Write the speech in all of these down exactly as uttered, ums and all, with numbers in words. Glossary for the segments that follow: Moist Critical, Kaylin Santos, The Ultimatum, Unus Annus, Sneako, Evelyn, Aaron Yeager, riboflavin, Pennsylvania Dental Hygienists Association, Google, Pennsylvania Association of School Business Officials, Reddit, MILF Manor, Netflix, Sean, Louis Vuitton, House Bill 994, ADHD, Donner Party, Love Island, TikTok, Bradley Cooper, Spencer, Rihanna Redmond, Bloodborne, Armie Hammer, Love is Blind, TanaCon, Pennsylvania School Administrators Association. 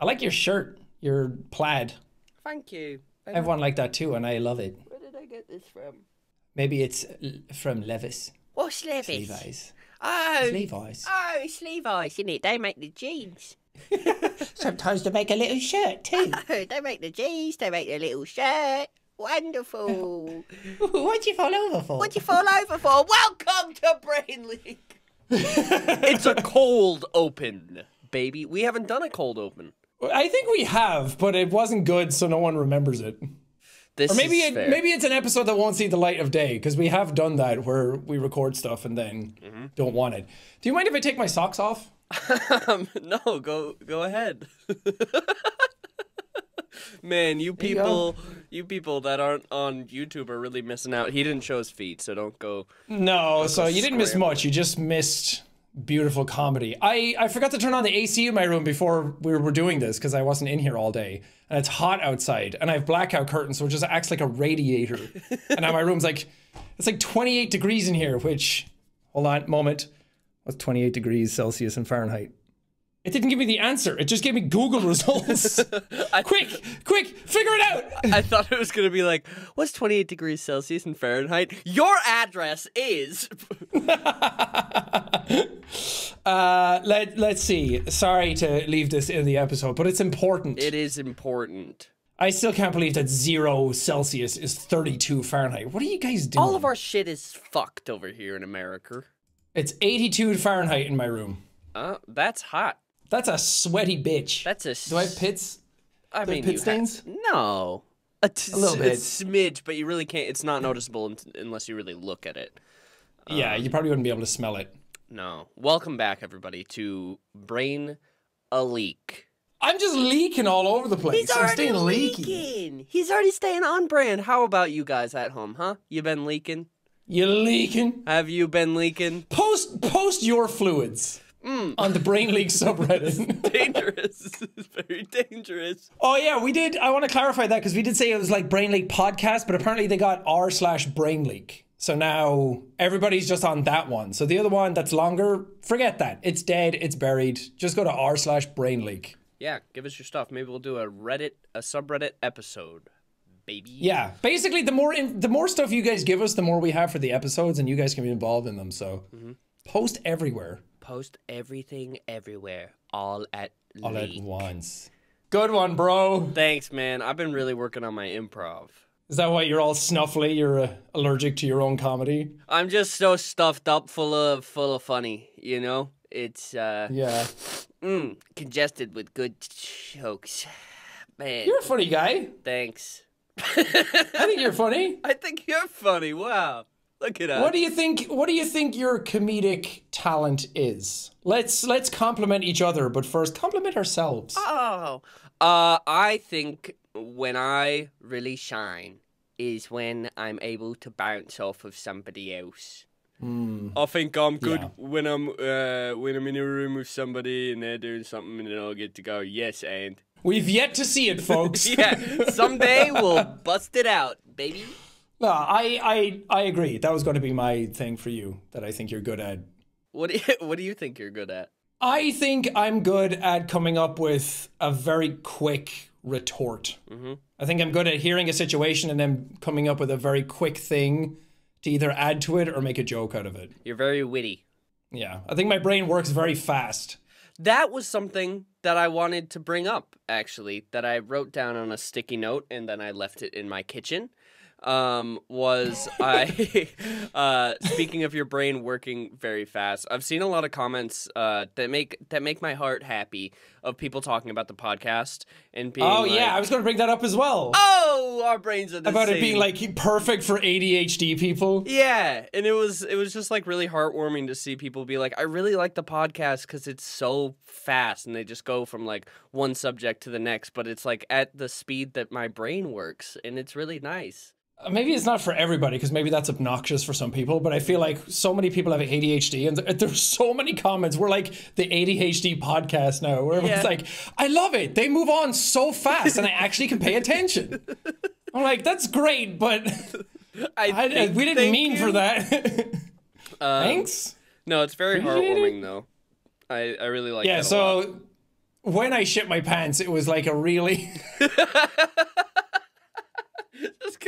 I like your shirt, your plaid. Thank you. Thank Everyone you. Liked that too, and I love it. Where did I get this from? Maybe it's from Levi's. What's Levi's? It's Levi's. Oh. It's Levi's. Oh, it's Levi's, isn't it? They make the jeans. Sometimes they make a little shirt too. Oh, they make the jeans, they make the little shirt. Wonderful. What'd you fall over for? What'd you fall over for? Welcome to Brain Leak. It's a cold open, baby. We haven't done a cold open. I think we have, but it wasn't good, so no one remembers it. This or maybe is it, fair. Maybe it's an episode that won't see the light of day, because we have done that where we record stuff and then mm-hmm. don't want it. Do you mind if I take my socks off? um, no, go go ahead. Man, you people, you, you people that aren't on YouTube are really missing out. He didn't show his feet, so don't go. No, don't so go you didn't miss much. You just missed beautiful comedy. I, I forgot to turn on the A C in my room before we were doing this because I wasn't in here all day. And it's hot outside, and I have blackout curtains, so it just acts like a radiator. And now my room's like, it's like twenty-eight degrees in here, which, hold on, moment. What's twenty-eight degrees Celsius in Fahrenheit? It didn't give me the answer. It just gave me Google results. I, quick, quick, figure it out. I thought it was going to be like, what's twenty-eight degrees Celsius in Fahrenheit? Your address is. uh, let, let's see. Sorry to leave this in the episode, but it's important. It is important. I still can't believe that zero Celsius is thirty-two Fahrenheit. What are you guys doing? All of our shit is fucked over here in America. It's eighty-two Fahrenheit in my room. Uh, that's hot. That's a sweaty bitch. That's a. Do I have pits? I Do mean, I pit stains? No, a, t a little bit, a smidge, but you really can't. It's not noticeable un unless you really look at it. Um, yeah, you probably wouldn't be able to smell it. No. Welcome back, everybody, to Brain a Leak. I'm just leaking all over the place. He's I'm already staying leaking. leaking. He's already staying on brand. How about you guys at home, huh? You been leaking? You leaking? Have you been leaking? Post post your fluids. Mm. On the Brain Leak subreddit. It's dangerous. It's very dangerous. Oh yeah, we did. I want to clarify that because we did say it was like Brain Leak podcast, but apparently they got r slash Brain Leak. So now everybody's just on that one. So the other one that's longer, forget that. It's dead. It's buried. Just go to r slash Brain Leak. Yeah, give us your stuff. Maybe we'll do a Reddit, a subreddit episode. Baby. Yeah, basically the more in, the more stuff you guys give us, the more we have for the episodes, and you guys can be involved in them. So mm-hmm. post everywhere. Post everything everywhere all at all leak. At once. Good one, bro. Thanks, man. I've been really working on my improv. Is that why you're all snuffly? You're uh, allergic to your own comedy? I'm just so stuffed up, full of full of funny, you know? It's uh yeah. Mm, congested with good jokes. Man. You're a funny guy. Thanks. I think you're funny. I think you're funny. Wow. Look at us. What do you think? What do you think your comedic talent is? Let's let's compliment each other, but first compliment ourselves. Oh, uh, I think when I really shine is when I'm able to bounce off of somebody else. Mm. I think I'm good yeah. when I'm uh, when I'm in a room with somebody and they're doing something, and then I'll get to go yes and. We've yet to see it, folks. Yeah, someday we'll bust it out, baby. No, I, I I agree. That was going to be my thing for you that I think you're good at. What do you, what do you think you're good at? I think I'm good at coming up with a very quick retort. Mm-hmm. I think I'm good at hearing a situation and then coming up with a very quick thing to either add to it or make a joke out of it. You're very witty. Yeah, I think my brain works very fast. That was something that I wanted to bring up, actually, that I wrote down on a sticky note and then I left it in my kitchen. Um, was I, uh, speaking of your brain working very fast, I've seen a lot of comments, uh, that make, that make my heart happy of people talking about the podcast and being Oh, like, yeah, I was going to bring that up as well. Oh, our brains are the About same. It being, like, perfect for A D H D people. Yeah, and it was, it was just, like, really heartwarming to see people be like, I really like the podcast because it's so fast, and they just go from, like, one subject to the next, but it's, like, at the speed that my brain works, and it's really nice. Maybe it's not for everybody because maybe that's obnoxious for some people, but I feel like so many people have A D H D and there's so many comments. We're like the A D H D podcast now where everyone's yeah. like, I love it. They move on so fast and I actually can pay attention. I'm like, that's great, but I I, think, we didn't mean you. for that. uh, Thanks. No, it's very heartwarming though. I, I really like it. Yeah, that a so lot. when I shit my pants, it was like a really...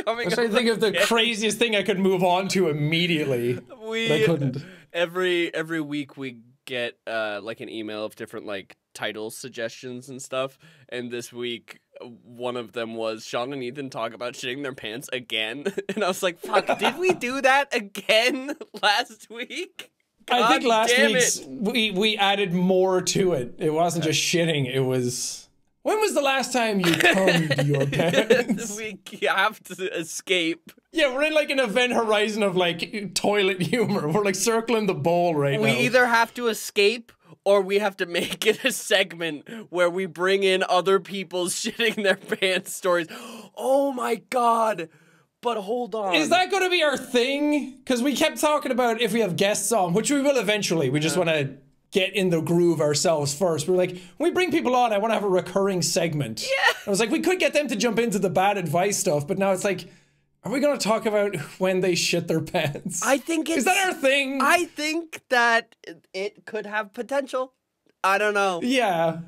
I'm trying to think of the yeah. craziest thing I could move on to immediately. We, I couldn't. Every every week we get uh, like an email of different like title suggestions and stuff. And this week, one of them was Sean and Ethan talk about shitting their pants again. And I was like, fuck, did we do that again last week? God I think last week we we added more to it. It wasn't okay. just shitting. It was. When was the last time you combed your pants? We have to escape. Yeah, we're in like an event horizon of like toilet humor. We're like circling the bowl right we now. We either have to escape or we have to make it a segment where we bring in other people's shitting their pants stories. Oh my God. But hold on. Is that going to be our thing? Because we kept talking about if we have guests on, which we will eventually. We just yeah. want to... get in the groove ourselves first. We're like, when we bring people on, I want to have a recurring segment. Yeah. I was like, we could get them to jump into the bad advice stuff, but now it's like, are we going to talk about when they shit their pants? I think it's... Is that our thing? I think that it could have potential. I don't know. Yeah.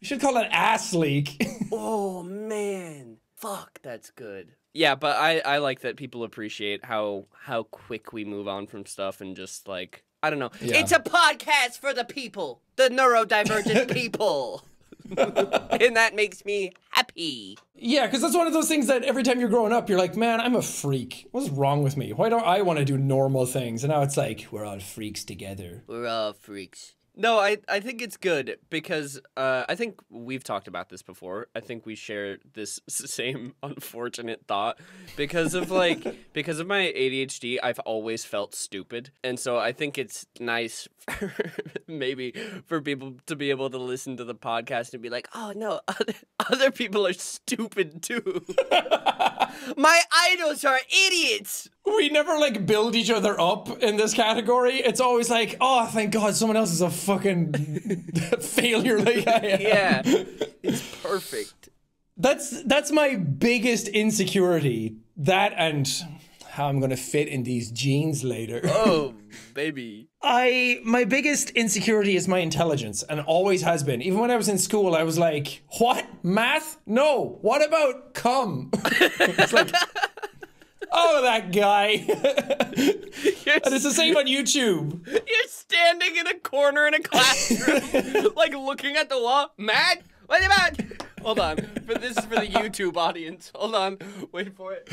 We should call it ass leak. Oh, man. Fuck, that's good. Yeah, but I, I like that people appreciate how how quick we move on from stuff and just like... I don't know. Yeah. It's a podcast for the people, the neurodivergent people. And that makes me happy. Yeah, because that's one of those things that every time you're growing up, you're like, man, I'm a freak. What's wrong with me? Why don't I want to do normal things? And now it's like, we're all freaks together. We're all freaks. No, I, I think it's good because uh, I think we've talked about this before. I think we share this same unfortunate thought because of like because of my A D H D, I've always felt stupid. And so I think it's nice for, maybe for people to be able to listen to the podcast and be like, oh, no, other, other people are stupid, too. My idols are idiots. We never like build each other up in this category. It's always like, oh, thank God someone else is a fucking failure like I am. Yeah, it's perfect. That's that's my biggest insecurity. That and how I'm gonna fit in these jeans later. Oh, baby. I my biggest insecurity is my intelligence, and always has been. Even when I was in school, I was like, what? Math? No. What about cum? It's like, oh, that guy. And it's the same on YouTube. You're standing in a corner in a classroom, like looking at the wall. Matt? What about? Hold on. But this is for the YouTube audience. Hold on. Wait for it.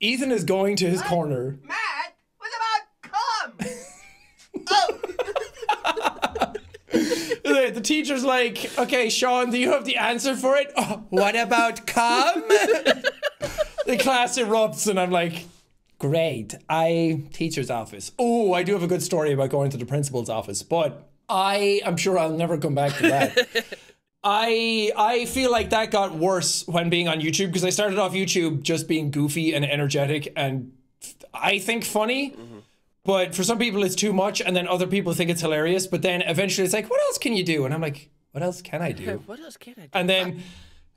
Ethan is going to his Matt? corner. Matt? What about cum? Oh. The teacher's like, okay, Sean, do you have the answer for it? Oh, what about cum? The class erupts and I'm like, great, I, teacher's office. Oh, I do have a good story about going to the principal's office, but I, I'm sure I'll never come back to that. I, I feel like that got worse when being on YouTube because I started off YouTube just being goofy and energetic and I think funny. Mm-hmm. But for some people it's too much and then other people think it's hilarious. But then eventually it's like, what else can you do? And I'm like, what else can I do? What else can I do? And then...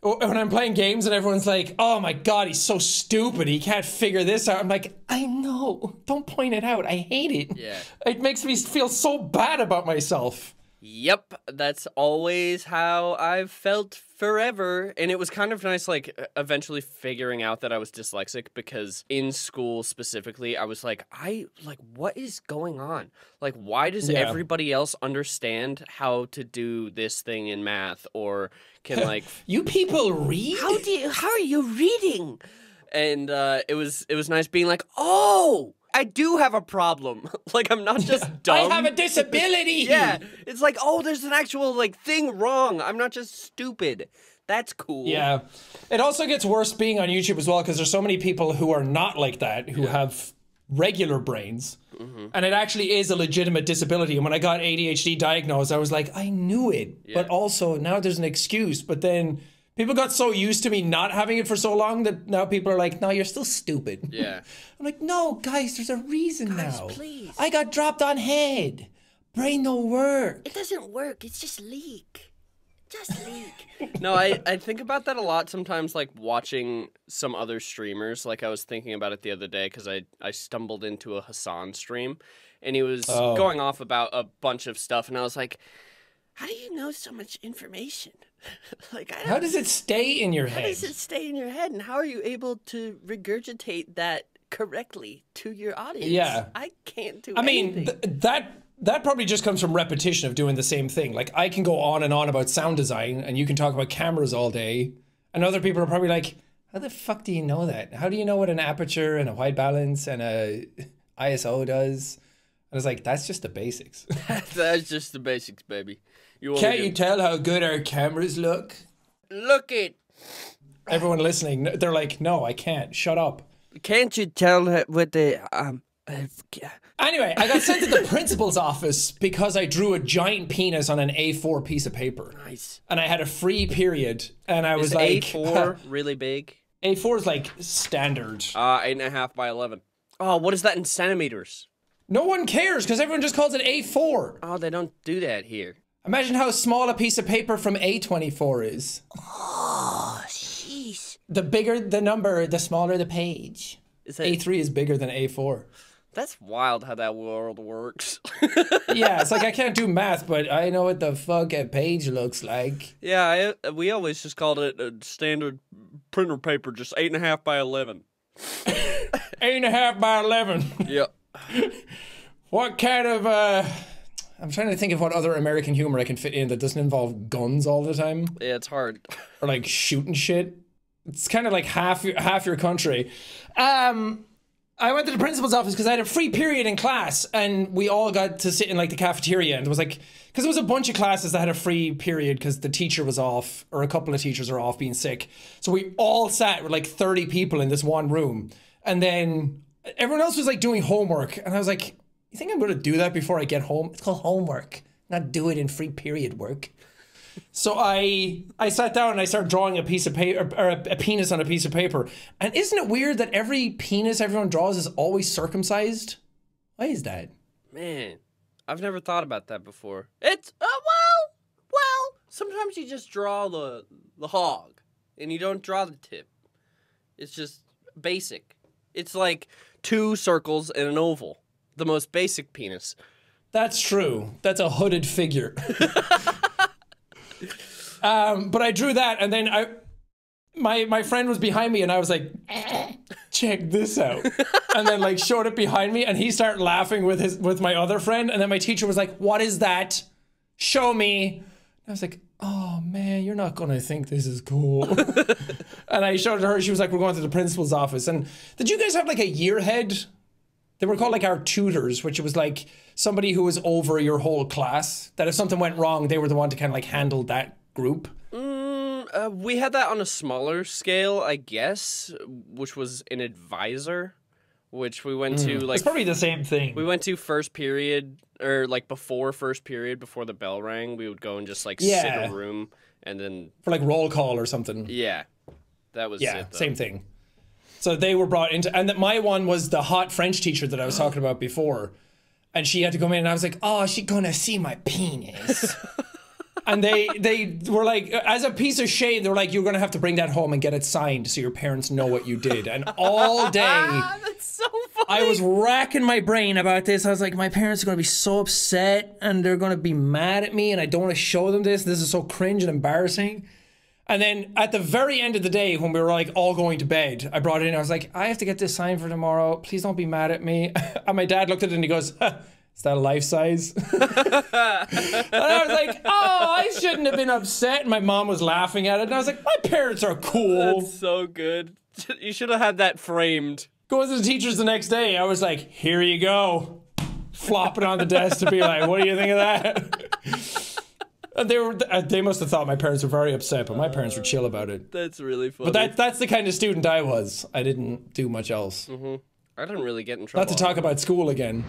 when I'm playing games and everyone's like, oh my God, he's so stupid. He can't figure this out. I'm like, I know. Don't point it out. I hate it. Yeah. It makes me feel so bad about myself. Yep. That's always how I've felt forever. And it was kind of nice, like, eventually figuring out that I was dyslexic because in school specifically, I was like, I, like, what is going on? Like, why does yeah. everybody else understand how to do this thing in math or... can like you people read? How do you, how are you reading? And uh, it was it was nice being like, oh, I do have a problem. Like I'm not just yeah. dumb. I have a disability. Yeah, it's like oh, there's an actual like thing wrong. I'm not just stupid. That's cool. Yeah, it also gets worse being on YouTube as well because there's so many people who are not like that who yeah. have regular brains, mm-hmm. and it actually is a legitimate disability. And when I got A D H D diagnosed, I was like, I knew it, yeah. but also now there's an excuse. But then people got so used to me not having it for so long that now people are like, no, you're still stupid. Yeah, I'm like, no, guys, there's a reason guys, now. Please. I got dropped on head. Brain don't work. It doesn't work. It's just leak. Just leak. No, I, I think about that a lot sometimes, like watching some other streamers. Like I was thinking about it the other day because I, I stumbled into a Hassan stream and he was oh. going off about a bunch of stuff. And I was like, how do you know so much information? Like, I don't, how does it stay in your head? How does it stay in your head, and how are you able to regurgitate that correctly to your audience? Yeah, I can't do. I anything. mean, th that that probably just comes from repetition of doing the same thing. Like, I can go on and on about sound design, and you can talk about cameras all day, and other people are probably like, how the fuck do you know that? How do you know what an aperture and a white balance and a I S O does? I was like, that's just the basics. That's just the basics, baby. You Can't you tell how good our cameras look? Look it. Everyone listening, they're like, no, I can't. Shut up. Can't you tell what the... Um, anyway, I got sent to the principal's office because I drew a giant penis on an A four piece of paper. Nice. And I had a free period, and I was is like... A four really big? A four is like standard. Uh, eight and a half by eleven. Oh, what is that in centimeters? No one cares because everyone just calls it A four. Oh, they don't do that here. Imagine how small a piece of paper from A twenty-four is. Oh, jeez. The bigger the number, the smaller the page. Is that... A three is bigger than A four. That's wild how that world works. Yeah, it's like I can't do math, but I know what the fuck a page looks like. Yeah, I, we always just called it a standard printer paper, just eight and a half by eleven. eight and a half by eleven. Yep. What kind of uh I'm trying to think of what other American humor I can fit in that doesn't involve guns all the time. Yeah, it's hard. Or like shooting shit. It's kind of like half your, half your country. Um I went to the principal's office because I had a free period in class, and we all got to sit in like the cafeteria, and it was like, because there was a bunch of classes that had a free period because the teacher was off, or a couple of teachers were off being sick. So we all sat with like thirty people in this one room, and then everyone else was like doing homework, and I was like, you think I'm going to do that before I get home? It's called homework, not do it in free period work. So I I sat down and I started drawing a piece of paper, or a, a penis on a piece of paper. And isn't it weird that every penis everyone draws is always circumcised? Why is that? Man, I've never thought about that before. It's uh, well, well, sometimes you just draw the the hog, and you don't draw the tip. It's just basic. It's like two circles and an oval. The most basic penis. That's true. That's a hooded figure. um, but I drew that, and then I, my my friend was behind me, and I was like, check this out. And then like showed it behind me, and he started laughing with his with my other friend, and then my teacher was like, what is that? Show me. And I was like, oh man, you're not gonna think this is cool. And I showed her, she was like, we're going to the principal's office. And did you guys have like a year head? They were called like our tutors, which was like somebody who was over your whole class, that if something went wrong, they were the one to kind of like handle that group. Mm, uh, we had that on a smaller scale, I guess, which was an advisor, which we went mm. to like- It's probably the same thing. We went to first period, or like before first period, before the bell rang, we would go and just like yeah. sit in a room and then- For like roll call or something. Yeah, that was yeah, it though. Same thing. So they were brought into, and that my one was the hot French teacher that I was talking about before. And she had to come in, and I was like, oh, she's gonna see my penis. And they they were like, as a piece of shade, they were like, you're gonna have to bring that home and get it signed so your parents know what you did. And all day, that's so funny. I was racking my brain about this. I was like, my parents are gonna be so upset, and they're gonna be mad at me, and I don't wanna show them this. This is so cringe and embarrassing. And then at the very end of the day, when we were like all going to bed, I brought it in. I was like, I have to get this signed for tomorrow. Please don't be mad at me. And my dad looked at it and he goes, huh, is that a life size? And I was like, oh, I shouldn't have been upset. And my mom was laughing at it. And I was like, my parents are cool. That's so good. You should have had that framed. Going to the teachers the next day, I was like, here you go. Flopping on the desk to be like, what do you think of that? They were. They must have thought my parents were very upset, but my parents were chill about it. That's really funny. But that, that's the kind of student I was. I didn't do much else. Mm-hmm. I didn't really get in trouble. Not to talk about school again.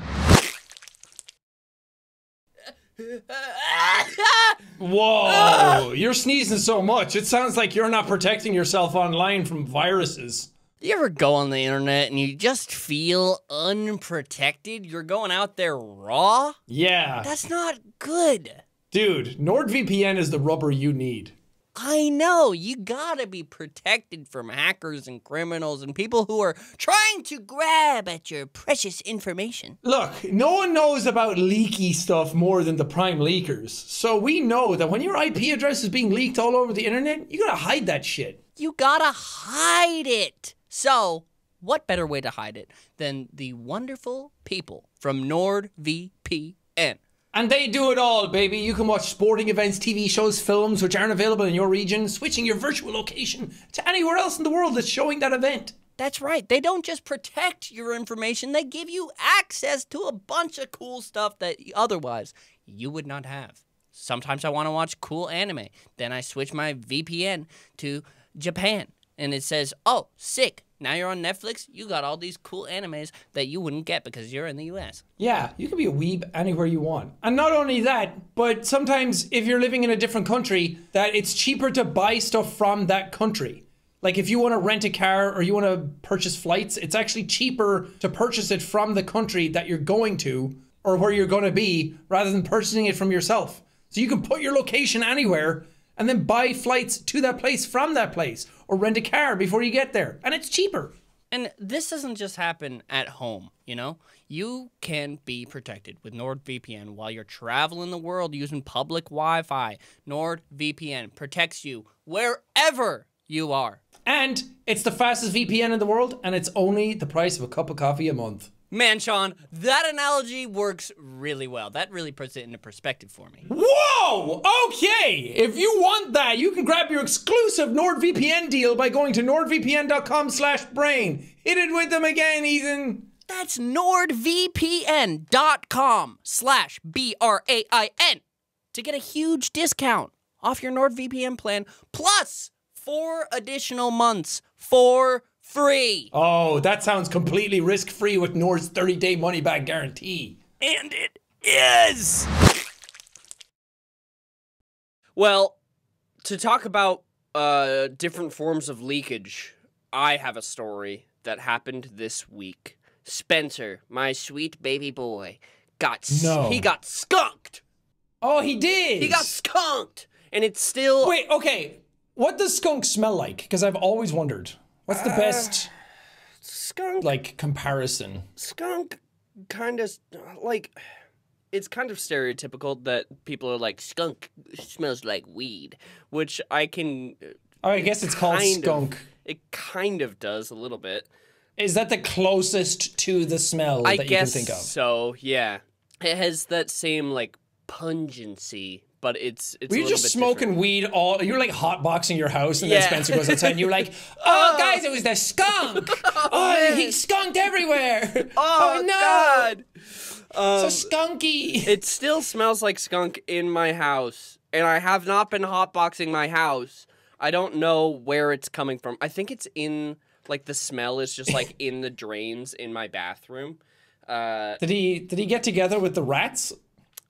Whoa, you're sneezing so much. It sounds like you're not protecting yourself online from viruses. You ever go on the internet and you just feel unprotected? You're going out there raw? Yeah. That's not good. Dude, NordVPN is the rubber you need. I know, you gotta be protected from hackers and criminals and people who are trying to grab at your precious information. Look, no one knows about leaky stuff more than the prime leakers. So we know that when your I P address is being leaked all over the internet, you gotta hide that shit. You gotta hide it. So, what better way to hide it than the wonderful people from Nord V P N? And they do it all, baby. You can watch sporting events, T V shows, films, which aren't available in your region, switching your virtual location to anywhere else in the world that's showing that event. That's right. They don't just protect your information. They give you access to a bunch of cool stuff that otherwise you would not have. Sometimes I want to watch cool anime. Then I switch my V P N to Japan. And it says, oh, sick. Now you're on Netflix, you got all these cool animes that you wouldn't get because you're in the U S. Yeah, you can be a weeb anywhere you want. And not only that, but sometimes if you're living in a different country, that it's cheaper to buy stuff from that country. Like if you want to rent a car or you want to purchase flights, it's actually cheaper to purchase it from the country that you're going to or where you're going to be rather than purchasing it from yourself. So you can put your location anywhere and then buy flights to that place from that place or rent a car before you get there. And it's cheaper. And this doesn't just happen at home, you know? You can be protected with NordVPN while you're traveling the world using public Wi-Fi. NordVPN protects you wherever you are. And it's the fastest V P N in the world, and it's only the price of a cup of coffee a month. Man, Sean, that analogy works really well. That really puts it into perspective for me. Whoa! Okay! If you want that, you can grab your exclusive NordVPN deal by going to nord V P N dot com slash brain. Hit it with them again, Ethan. That's nord V P N dot com slash B R A I N to get a huge discount off your NordVPN plan, plus four additional months for free. Oh, that sounds completely risk-free with Nord's thirty day money-back guarantee. And it is! Well, to talk about uh, different forms of leakage, I have a story that happened this week. Spencer, my sweet baby boy, got no. he got skunked! Oh, he did! He got skunked! And it's still... Wait, okay, what does skunk smell like? Because I've always wondered. What's the best, uh, skunk, like, comparison? Skunk kind of, like, it's kind of stereotypical that people are like, skunk smells like weed, which I can... Oh, I guess it's called skunk. Of, it kind of does a little bit. Is that the closest to the smell I that you can think of? I guess so, yeah. It has that same, like, pungency. But it's, it's Were you a just bit smoking different. weed all? You were like hotboxing your house, and yeah. then Spencer goes outside, and you were like, "Oh, oh. guys, it was the skunk! oh, oh he skunked everywhere! Oh, oh no! God. Um, so skunky!" It still smells like skunk in my house, and I have not been hotboxing my house. I don't know where it's coming from. I think it's in like the smell is just like in the drains in my bathroom. Uh, did he did he get together with the rats?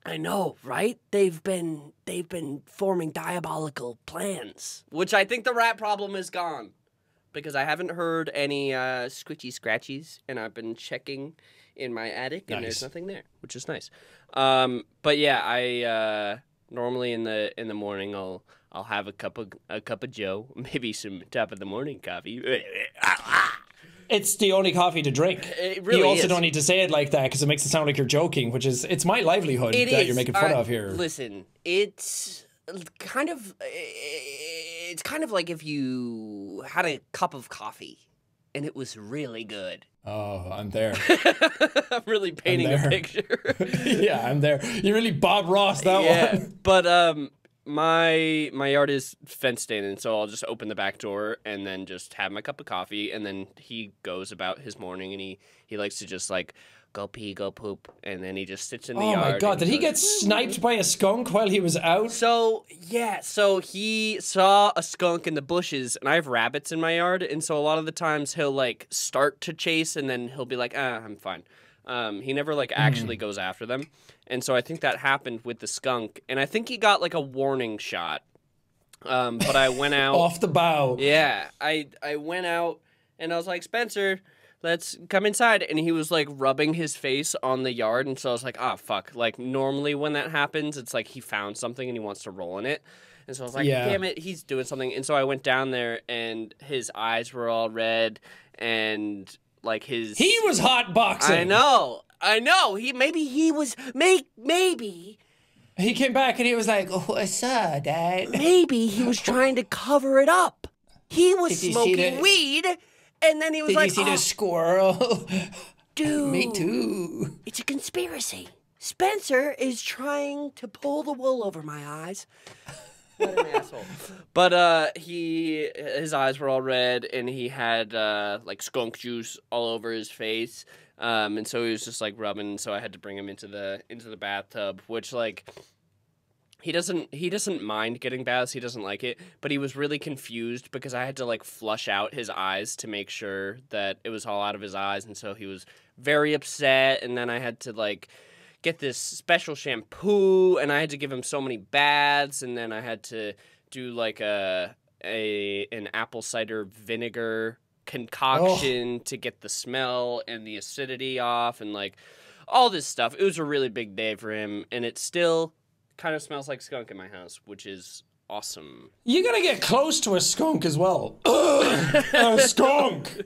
I know, right? They've been they've been forming diabolical plans, which I think the rat problem is gone, because I haven't heard any uh, scritchy scratchies, and I've been checking in my attic, nice. and there's nothing there, which is nice. Um, but yeah, I uh, normally in the in the morning I'll I'll have a cup of a cup of Joe, maybe some top of the morning coffee. It's the only coffee to drink. It really you also is. don't need to say it like that because it makes it sound like you're joking, which is, it's my livelihood it that is. you're making fun uh, of here. Listen, it's kind of, it's kind of like if you had a cup of coffee and it was really good. Oh, I'm there. I'm really painting I'm a picture. Yeah, I'm there. You really Bob Ross that yeah, one. But um, my, my yard is fenced in, and so I'll just open the back door and then just have my cup of coffee, and then he goes about his morning, and he, he likes to just, like, go pee, go poop, and then he just sits in the oh yard. Oh, my God. Did he, he get sniped by a skunk while he was out? So, yeah. So he saw a skunk in the bushes, and I have rabbits in my yard, and so a lot of the times he'll, like, start to chase, and then he'll be like, ah, I'm fine. Um, he never, like, actually mm. goes after them. And so I think that happened with the skunk. And I think he got, like, a warning shot. Um, but I went out... Off the bow. Yeah. I, I went out, and I was like, Spencer, let's come inside. And he was, like, rubbing his face on the yard. And so I was like, ah, fuck. Like, normally when that happens, it's like he found something and he wants to roll in it. And so I was like, yeah. damn it, he's doing something. And so I went down there, and his eyes were all red, and like his he was hot boxing. I know, I know. He maybe he was may, maybe. He came back and he was like, "Oh, sir, Dad." Maybe he was trying to cover it up. He was smoking the, weed, and then he was did like, "Did you see oh, the squirrel?" Dude, me too. It's a conspiracy. Spencer is trying to pull the wool over my eyes. What an asshole. But uh, he his eyes were all red, and he had uh, like skunk juice all over his face. Um, and so he was just like rubbing, so I had to bring him into the into the bathtub, which like he doesn't he doesn't mind getting baths, he doesn't like it, but he was really confused because I had to like flush out his eyes to make sure that it was all out of his eyes, and so he was very upset, and then I had to like get this special shampoo, and I had to give him so many baths, and then I had to do like a a an apple cider vinegar concoction oh. to get the smell and the acidity off and like all this stuff. It was a really big day for him, and it still kind of smells like skunk in my house, which is awesome. You gotta get close to a skunk as well. Ugh, a skunk.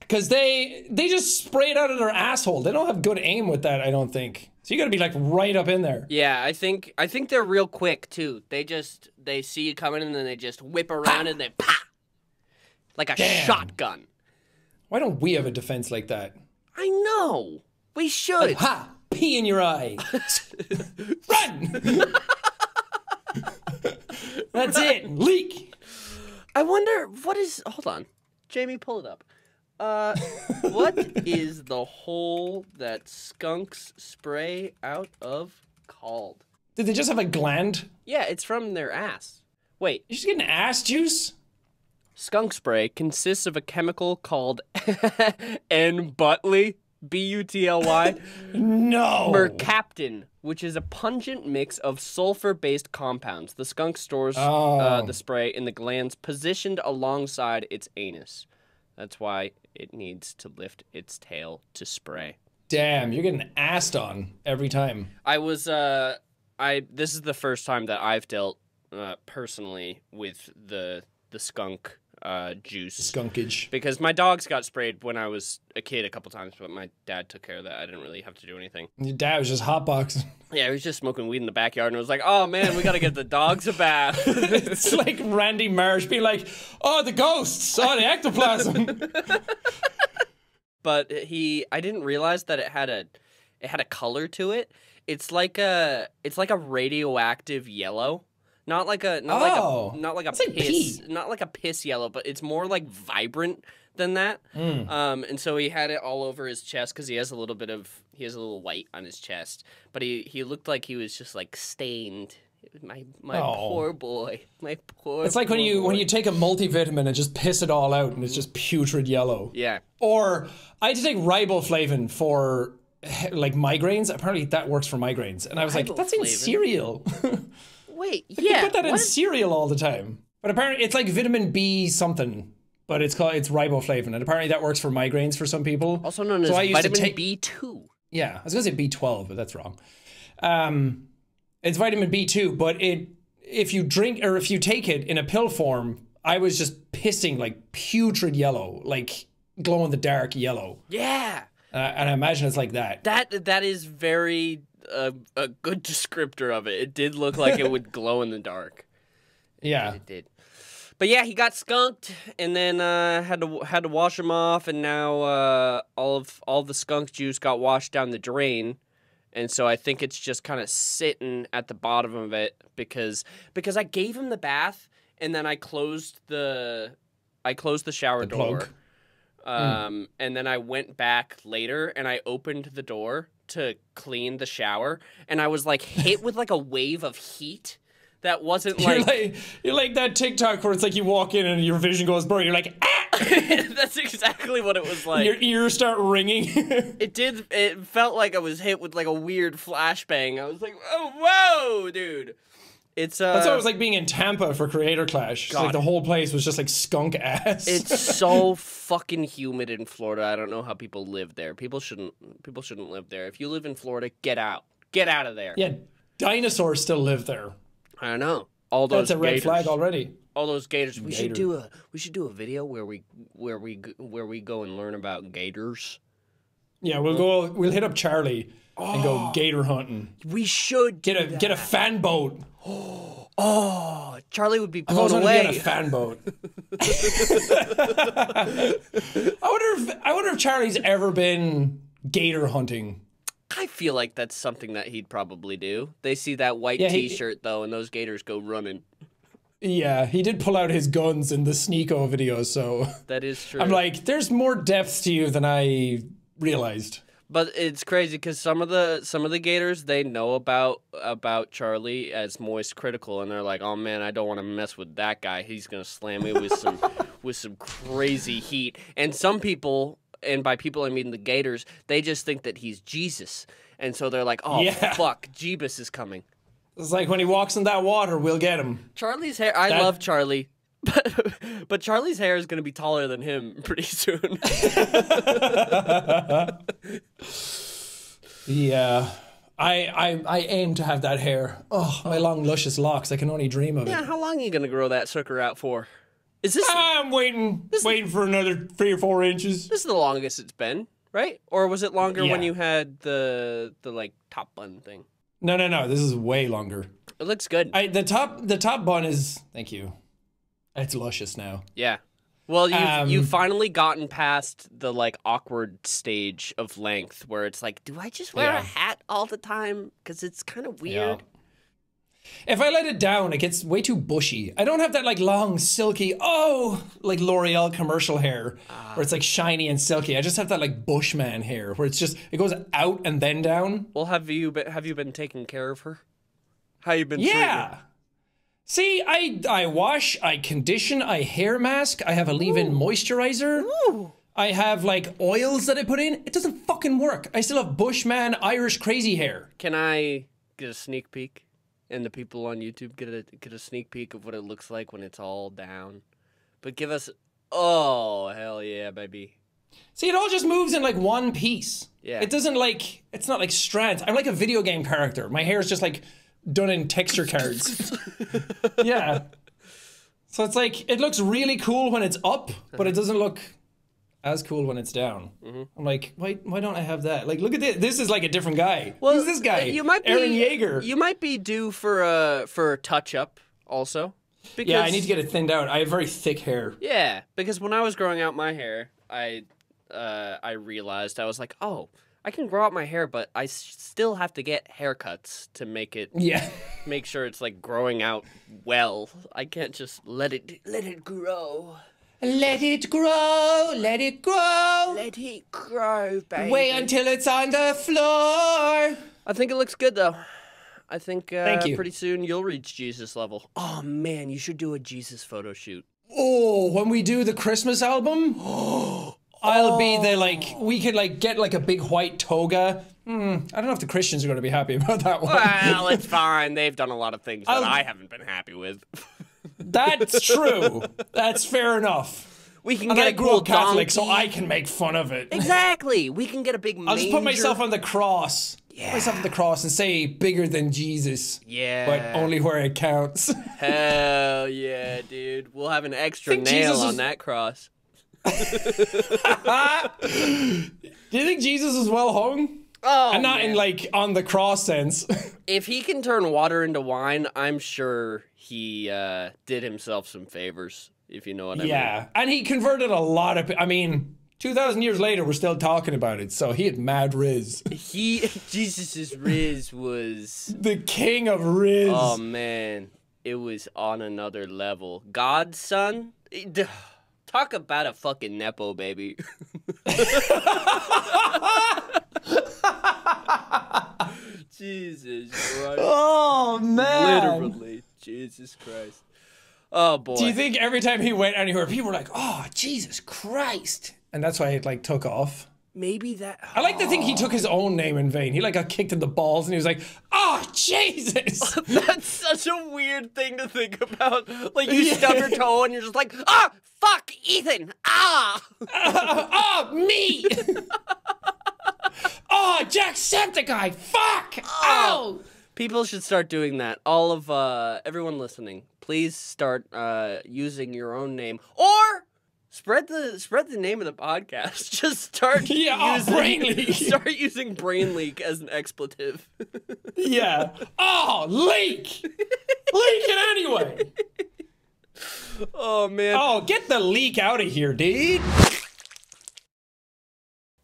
Because they they just spray it out of their asshole. They don't have good aim with that, I don't think. So you gotta be like right up in there. Yeah, I think I think they're real quick too. They just they see you coming and then they just whip around ah. and they pop. Like a Damn. shotgun. Why don't we have a defense like that? I know. We should. Like, ha! Pee in your eye. Run! That's Run. it. Leak. I wonder what is. Hold on, Jamie, pull it up. Uh, what is the hole that skunks spray out of called? Did they just have a gland? Yeah, it's from their ass. Wait, you just getting ass juice? Skunk spray consists of a chemical called N-Butly, B U T L Y. No! Mercaptan, which is a pungent mix of sulfur-based compounds. The skunk stores oh. uh, the spray in the glands positioned alongside its anus. That's why it needs to lift its tail to spray. Damn, you're getting assed on every time. I was, uh, I, this is the first time that I've dealt uh, personally with the the skunk uh, juice. Skunkage. Because my dogs got sprayed when I was a kid a couple times, but my dad took care of that. I didn't really have to do anything. Your dad was just hotboxing. Yeah, he was just smoking weed in the backyard, and it was like, oh man, we gotta get the dogs a bath. It's like Randy Marsh being like, oh, the ghosts, oh, the ectoplasm. But he, I didn't realize that it had a, it had a color to it. It's like a, it's like a radioactive yellow. Not like a not oh, like a not like a piss like not like a piss yellow, but it's more like vibrant than that. Mm. Um, and so he had it all over his chest because he has a little bit of he has a little white on his chest, but he he looked like he was just like stained. My my oh. poor boy, my poor. It's like poor when you boy. when you take a multivitamin and just piss it all out and it's just putrid yellow. Yeah. Or I had to take riboflavin for like migraines. Apparently that works for migraines, and I was riboflavin. like, that's in cereal. Wait, like yeah. They put that in cereal all the time. But apparently it's like vitamin B something, but it's called it's riboflavin, and apparently that works for migraines for some people. Also known so as vitamin B two. Yeah, I was gonna say B twelve, but that's wrong. Um, it's vitamin B two, but it if you drink or if you take it in a pill form, I was just pissing like putrid yellow, like glow in the dark yellow. Yeah. Uh, and I imagine it's like that. That that is very. A, a good descriptor of it. It did look like it would glow in the dark. Yeah, it did. But yeah, he got skunked, and then uh, had to had to wash him off, and now uh, all of all the skunk juice got washed down the drain, and so I think it's just kind of sitting at the bottom of it because because I gave him the bath, and then I closed the I closed the shower the door, um, mm. and then I went back later and I opened the door to clean the shower, and I was like hit with like a wave of heat that wasn't like you're like, you're like that TikTok where it's like you walk in and your vision goes blurry. You're like ah! That's exactly what it was like. Your ears start ringing. It did. It felt like I was hit with like a weird flashbang. I was like, oh whoa, dude. It's uh. That's what it was like being in Tampa for Creator Clash. It's like the whole place was just like skunk ass. It's so fucking humid in Florida. I don't know how people live there. People shouldn't. People shouldn't live there. If you live in Florida, get out. Get out of there. Yeah, dinosaurs still live there. I don't know. all those. That's a red flag already. All those gators. We should do a we should do a video where we where we where we go and learn about gators. Yeah, we'll go. We'll hit up Charlie oh, and go gator hunting. We should get a that. get a fan boat. Oh, oh, Charlie would be blown away. I get a fan boat. I wonder if I wonder if Charlie's ever been gator hunting. I feel like that's something that he'd probably do. They see that white yeah, T-shirt he, though, and those gators go running. Yeah, he did pull out his guns in the Sneako video, so that is true. I'm like, there's more depth to you than I realized. But it's crazy because some of the some of the gators, they know about about Charlie as Moist Critical, and they're like, oh man, I don't want to mess with that guy. He's gonna slam me with some with some crazy heat. And some people, and by people I mean the gators, they just think that he's Jesus, and so they're like, oh yeah. fuck, Jeebus is coming. It's like when he walks in that water, we'll get him. Charlie's hair. I that love Charlie. But, but Charlie's hair is going to be taller than him pretty soon. Yeah. I, I I aim to have that hair. Oh, my long, luscious locks. I can only dream of yeah, it. Yeah, how long are you going to grow that sucker out for? Is this... I'm waiting this waiting is, for another three or four inches. This is the longest it's been, right? Or was it longer yeah. when you had the, the, like, top bun thing? No, no, no. This is way longer. It looks good. I, the top the top bun is... Thank you. It's luscious now. Yeah. Well, you've, um, you've finally gotten past the, like, awkward stage of length where it's like, do I just wear yeah. a hat all the time? Because it's kind of weird. Yeah. If I let it down, it gets way too bushy. I don't have that, like, long, silky, oh, like L'Oreal commercial hair uh, where it's, like, shiny and silky. I just have that, like, bushman hair where it's just, it goes out and then down. Well, have you been, have you been taking care of her? How you been treating her? Yeah. See, I, I wash, I condition, I hair mask, I have a leave-in moisturizer. Ooh. I have, like, oils that I put in. It doesn't fucking work. I still have Bushman Irish crazy hair. Can I get a sneak peek? And the people on YouTube get a, get a sneak peek of what it looks like when it's all down. But give us... Oh, hell yeah, baby. See, it all just moves in, like, one piece. Yeah. It doesn't, like... It's not, like, strands. I'm like a video game character. My hair is just, like... done in texture cards. Yeah. So it's like, it looks really cool when it's up, but it doesn't look as cool when it's down. Mm-hmm. I'm like, why why don't I have that? Like, look at this. This is like a different guy. Well, who's this guy? You might be, Aaron Yeager. You might be due for a, for a touch-up also. Because, yeah, I need to get it thinned out. I have very thick hair. Yeah, because when I was growing out my hair, I uh, I realized, I was like, oh... I can grow out my hair, but I still have to get haircuts to make it. Yeah. Make sure it's like growing out well. I can't just let it let it grow. Let it grow. Let it grow. Let it grow, baby. Wait until it's on the floor. I think it looks good though. I think uh, Thank you. pretty soon you'll reach Jesus level. Oh man, you should do a Jesus photo shoot. Oh, when we do the Christmas album. Oh. I'll be there, like, we could, like, get, like, a big white toga. Mm, I don't know if the Christians are going to be happy about that one. Well, it's fine. They've done a lot of things I'll... that I haven't been happy with. That's true. That's fair enough. We can and get I a grew cool up Catholic, donkey. So I can make fun of it. Exactly. We can get a big manger. I'll just put myself on the cross. Yeah. Put myself on the cross and say bigger than Jesus. Yeah. But only where it counts. Hell yeah, dude. We'll have an extra nail Jesus on was... that cross. Do you think Jesus is well hung? Oh, and not man. in like on the cross sense. If he can turn water into wine, I'm sure he uh, did himself some favors, if you know what I yeah. mean. Yeah, and he converted a lot of. I mean, two thousand years later, we're still talking about it. So he had mad riz. He Jesus's riz was the king of riz. Oh man, it was on another level. God's son. It, Talk about a fucking nepo baby. Jesus Christ. Oh man. Literally, Jesus Christ. Oh boy. Do you think every time he went anywhere, people were like, "Oh, Jesus Christ," and that's why it like took off? Maybe that. I like to think he took his own name in vain. He like got kicked in the balls, and he was like, "Oh Jesus!" That's such a weird thing to think about. Like you yeah. stub your toe, and you're just like, "Ah, oh, fuck, Ethan! Ah, ah, uh, oh, me! Ah, oh, Jacksepticeye! Fuck! Oh, oh People should start doing that. All of uh, everyone listening, please start uh, using your own name or spread the spread the name of the podcast. Just start yeah, using oh, Brain Leak. Start using Brain Leak as an expletive. Yeah. Oh, leak. Leak it anyway. Oh man. Oh, get the leak out of here, dude.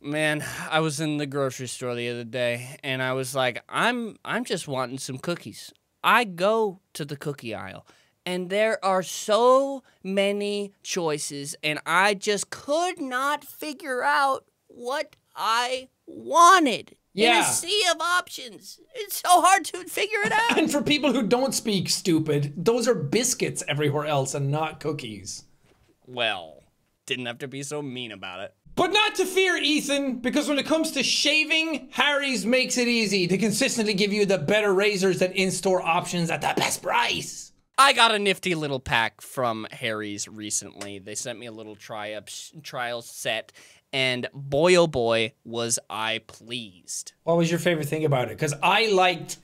Man, I was in the grocery store the other day, and I was like, I'm I'm just wanting some cookies. I go to the cookie aisle, and there are so many choices, and I just could not figure out what I wanted. Yeah. In a sea of options. It's so hard to figure it out. And for people who don't speak stupid, those are biscuits everywhere else and not cookies. Well, didn't have to be so mean about it. But not to fear, Ethan, because when it comes to shaving, Harry's makes it easy to consistently give you the better razors and in-store options at the best price. I got a nifty little pack from Harry's recently. They sent me a little try-up trial set, and boy, oh boy, was I pleased. What was your favorite thing about it? Because I liked,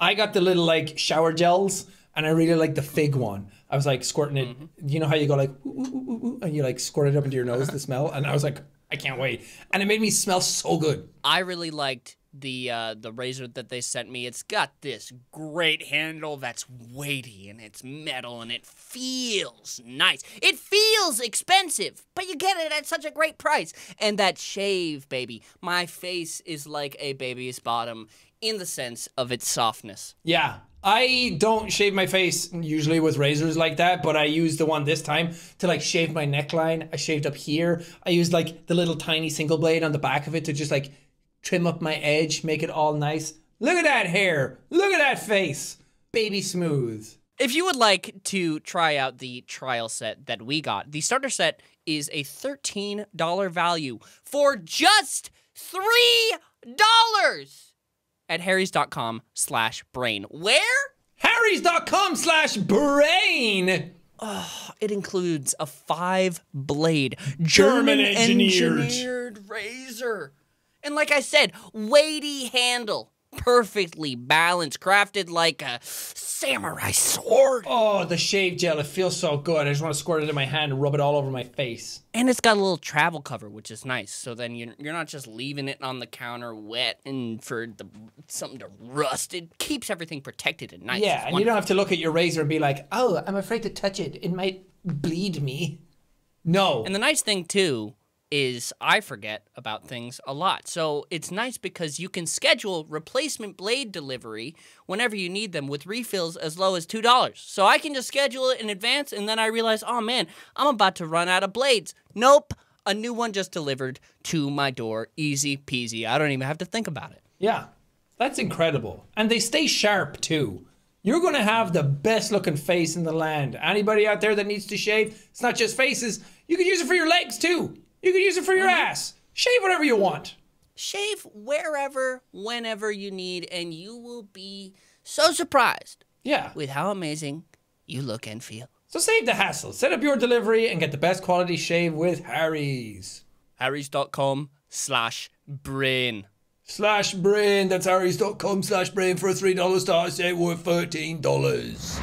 I got the little, like, shower gels, and I really liked the fig one. I was, like, squirting it. Mm-hmm. You know how you go, like, ooh, ooh, ooh, ooh, and you, like, squirt it up into your nose, the smell? And I was like... I can't wait. And it made me smell so good. I really liked the uh, the razor that they sent me. It's got this great handle that's weighty, and it's metal, and it feels nice. It feels expensive, but you get it at such a great price. And that shave, baby. My face is like a baby's bottom in the sense of its softness. Yeah. I don't shave my face usually with razors like that, but I used the one this time to like shave my neckline. I shaved up here. I used like the little tiny single blade on the back of it to just like trim up my edge, make it all nice. Look at that hair. Look at that face. Baby smooth. If you would like to try out the trial set that we got, the starter set is a thirteen dollar value for just three dollars. At harrys.com slash brain. Where? harrys.com slash brain. Oh, it includes a five-blade German, German engineered. engineered razor. And like I said, weighty handle. Perfectly balanced, crafted like a samurai sword. Oh, the shave gel, it feels so good. I just want to squirt it in my hand and rub it all over my face. And it's got a little travel cover, which is nice. So then you're, you're not just leaving it on the counter wet and for the, something to rust. It keeps everything protected and nice. Yeah, and you don't have to look at your razor and be like, oh, I'm afraid to touch it. It might bleed me. No. And the nice thing, too, is I forget about things a lot. So it's nice because you can schedule replacement blade delivery whenever you need them with refills as low as two dollars. So I can just schedule it in advance, and then I realize, oh man, I'm about to run out of blades. Nope, a new one just delivered to my door. Easy peasy. I don't even have to think about it. Yeah, that's incredible. And they stay sharp too. You're gonna have the best looking face in the land. Anybody out there that needs to shave, it's not just faces, you can use it for your legs too. You can use it for your ass. Shave whatever you want. Shave wherever, whenever you need, and you will be so surprised. Yeah. With how amazing you look and feel. So save the hassle. Set up your delivery and get the best quality shave with Harry's. Harry's.com slash brain. Slash brain. That's Harry's.com slash brain for a three dollar starter set worth thirteen dollars.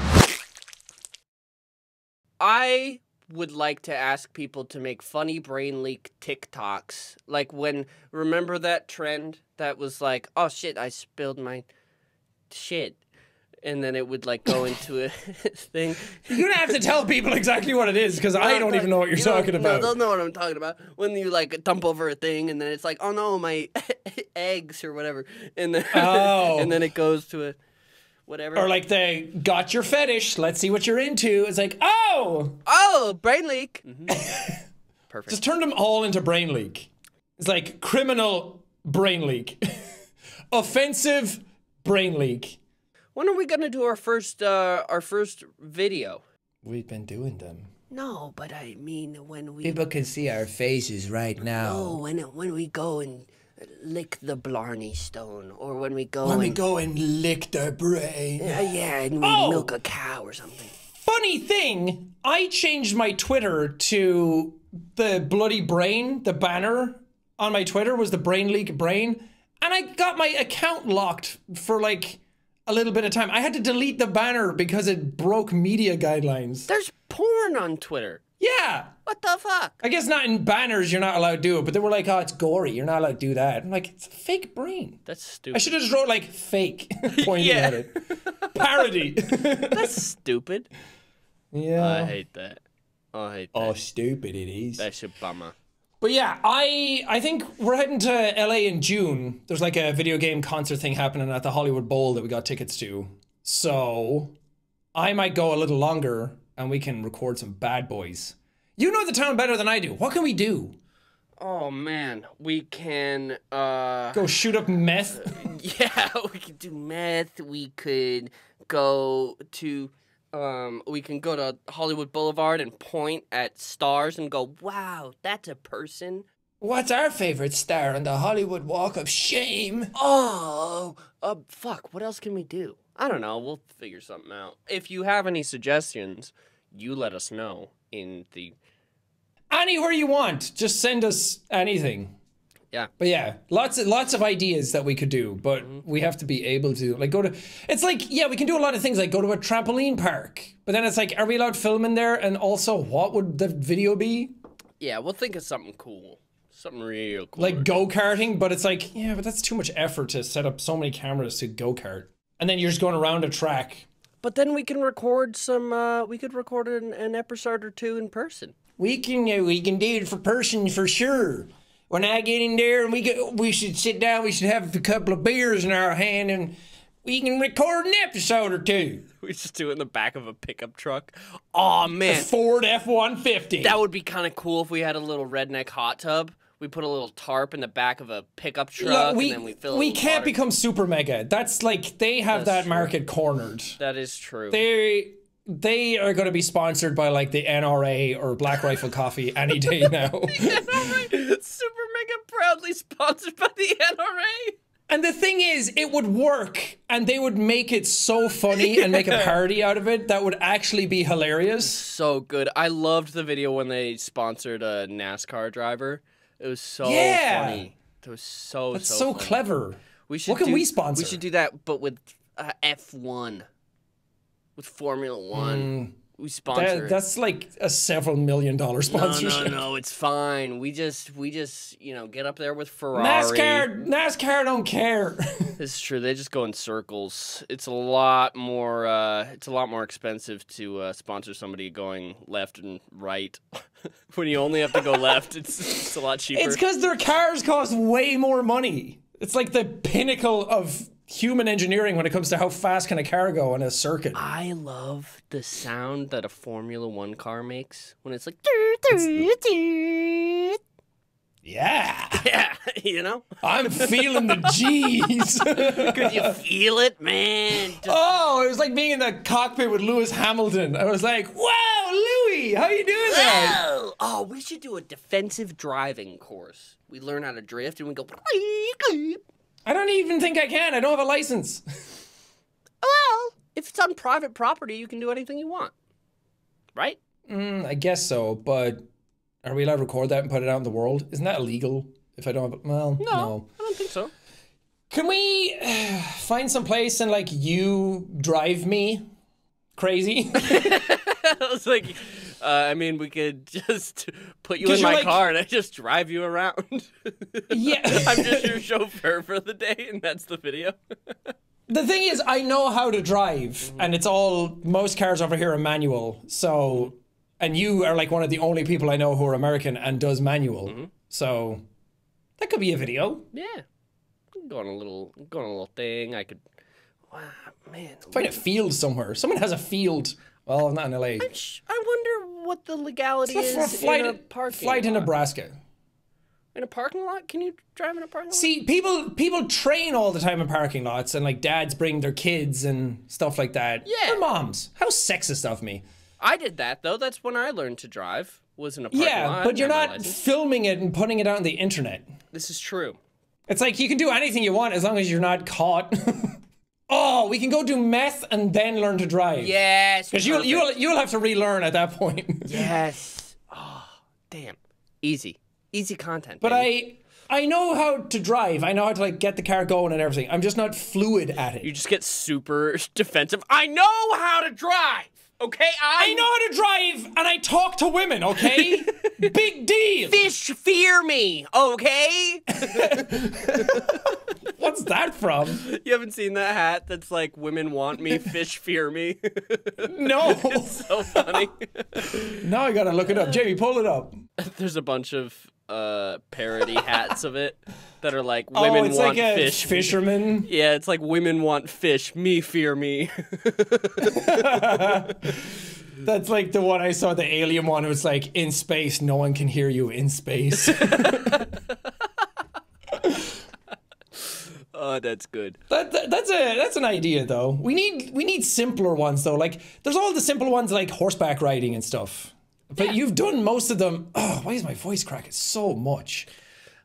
I... would like to ask people to make funny brain leak TikToks. Like when, remember that trend that was like, oh shit, I spilled my shit. And then it would like go into a thing. You're gonna have to tell people exactly what it is because no, I don't even know what you're you talking know, about. No, they'll know what I'm talking about. When you like dump over a thing and then it's like, oh no, my eggs or whatever. And then, oh. And then it goes to a whatever. Or like they got your fetish, let's see what you're into. It's like, oh! Oh, brain leak. Mm-hmm. Perfect. Just turn them all into brain leak. It's like criminal brain leak. Offensive brain leak. When are we gonna do our first, uh, our first video? We've been doing them. No, but I mean when we- People can see our faces right now. No, when, when we go and- lick the Blarney Stone, or when we go when and... When we go and lick their brain. Uh, yeah, and we oh, milk a cow or something. Funny thing, I changed my Twitter to the bloody brain, the banner on my Twitter was the Brain Leak Brain, and I got my account locked for like a little bit of time. I had to delete the banner because it broke media guidelines. There's porn on Twitter. Yeah. What the fuck? I guess not in banners, you're not allowed to do it, but they were like, oh, it's gory, you're not allowed to do that. I'm like, it's a fake brain. That's stupid. I should have just wrote like fake, pointing at it. Parody. That's stupid. Yeah. I hate that. I hate that. Oh, stupid it is. That's a bummer. But yeah, I I think we're heading to L A in June. There's like a video game concert thing happening at the Hollywood Bowl that we got tickets to. So I might go a little longer and we can record some bad boys. You know the town better than I do. What can we do? Oh man, we can uh go shoot up meth. Yeah, we could do meth. We could go to Um, we can go to Hollywood Boulevard and point at stars and go, wow, that's a person. What's our favorite star on the Hollywood Walk of Shame? Oh, uh, fuck, what else can we do? I don't know, we'll figure something out. If you have any suggestions, you let us know in the... Anywhere you want, just send us anything. Yeah. But yeah, lots of, lots of ideas that we could do, but mm-hmm. we have to be able to, like, go to, it's like, yeah, we can do a lot of things, like go to a trampoline park, but then it's like, are we allowed filming there? And also, what would the video be? Yeah, we'll think of something cool. Something real cool. Like go-karting, but it's like, yeah, but that's too much effort to set up so many cameras to go-kart. And then you're just going around a track. But then we can record some, uh, we could record an, an episode or two in person. We can, uh, we can do it for person for sure. When I get in there and we go, we should sit down, we should have a couple of beers in our hand and we can record an episode or two. We just do it in the back of a pickup truck. Oh man. A Ford F one fifty. That would be kind of cool if we had a little redneck hot tub. We put a little tarp in the back of a pickup truck yeah, we, and then we fill We can't water. become super mega. That's like, they have That's that true. market cornered. That is true. They... They are going to be sponsored by like the N R A or Black Rifle Coffee any day now. The N R A, super mega proudly sponsored by the N R A. And the thing is, it would work and they would make it so funny yeah. and make a parody out of it that would actually be hilarious. So good. I loved the video when they sponsored a NASCAR driver. It was so yeah. funny. It was so, That's so, so funny. clever. We should what can do, we sponsor? We should do that, but with uh, F one. With Formula One, mm, we sponsor. That, that's like a several million dollar sponsorship. No, no, no, it's fine. We just, we just, you know, get up there with Ferrari. NASCAR, NASCAR don't care. It's true. They just go in circles. It's a lot more. Uh, it's a lot more expensive to uh, sponsor somebody going left and right. When you only have to go left, it's, it's a lot cheaper. It's because their cars cost way more money. It's like the pinnacle of human engineering when it comes to how fast can a car go on a circuit. I love the sound that a Formula One car makes when it's like, it's the... yeah, yeah, you know, I'm feeling the G's. Could you feel it, man? Just... Oh, it was like being in the cockpit with Lewis Hamilton. I was like, wow, Louis, how you doing there? Oh, we should do a defensive driving course. We learn how to drift and we go. I don't even think I can. I don't have a license. Well, if it's on private property, you can do anything you want. Right? Mm, I guess so, but are we allowed to record that and put it out in the world? Isn't that illegal if I don't have... Well, no. no. I don't think so. Can we find some place and, like, you drive me crazy? I was like... Uh, I mean, we could just put you in my like, car and I just drive you around. Yeah. I'm just your chauffeur for the day, and that's the video. The thing is, I know how to drive, mm-hmm. and it's all, most cars over here are manual, so, and you are like one of the only people I know who are American and does manual, mm-hmm. so that could be a video. Yeah. Go on a little, go on a little thing, I could, wow, man. Find a field somewhere. Someone has a field. Well, not in L A. I'm sh I wonder what the legality so is flight, in a parking Fly to lot. Nebraska. In a parking lot? Can you drive in a parking lot? See, people people train all the time in parking lots, and like dads bring their kids and stuff like that. Yeah. Or moms. How sexist of me. I did that, though. That's when I learned to drive, was in a parking yeah, lot. Yeah, but you're not filming it and putting it out on the internet. This is true. It's like you can do anything you want as long as you're not caught. Oh, we can go do meth and then learn to drive. Yes. Because you'll, you'll, you'll have to relearn at that point. Yes. Oh, damn. Easy. easy content. But baby. I I know how to drive. I know how to like get the car going and everything. I'm just not fluid at it. You just get super defensive. I know how to drive. Okay, I'm... I know how to drive, and I talk to women, okay? Big deal! Fish fear me, okay? What's that from? You haven't seen that hat that's like, women want me, fish fear me? No! It's so funny. Now I gotta look it up. Jamie, pull it up. There's a bunch of uh, parody hats of it that are like, women oh, it's want like a fish. Fisherman? Yeah, it's like, women want fish, me fear me. That's like the one I saw, the alien one. It was like, in space, no one can hear you in space. Oh, that's good. That, that, that's a that's an idea though. We need we need simpler ones though. Like there's all the simple ones like horseback riding and stuff. But yeah. You've done most of them. Oh, why is my voice cracking so much?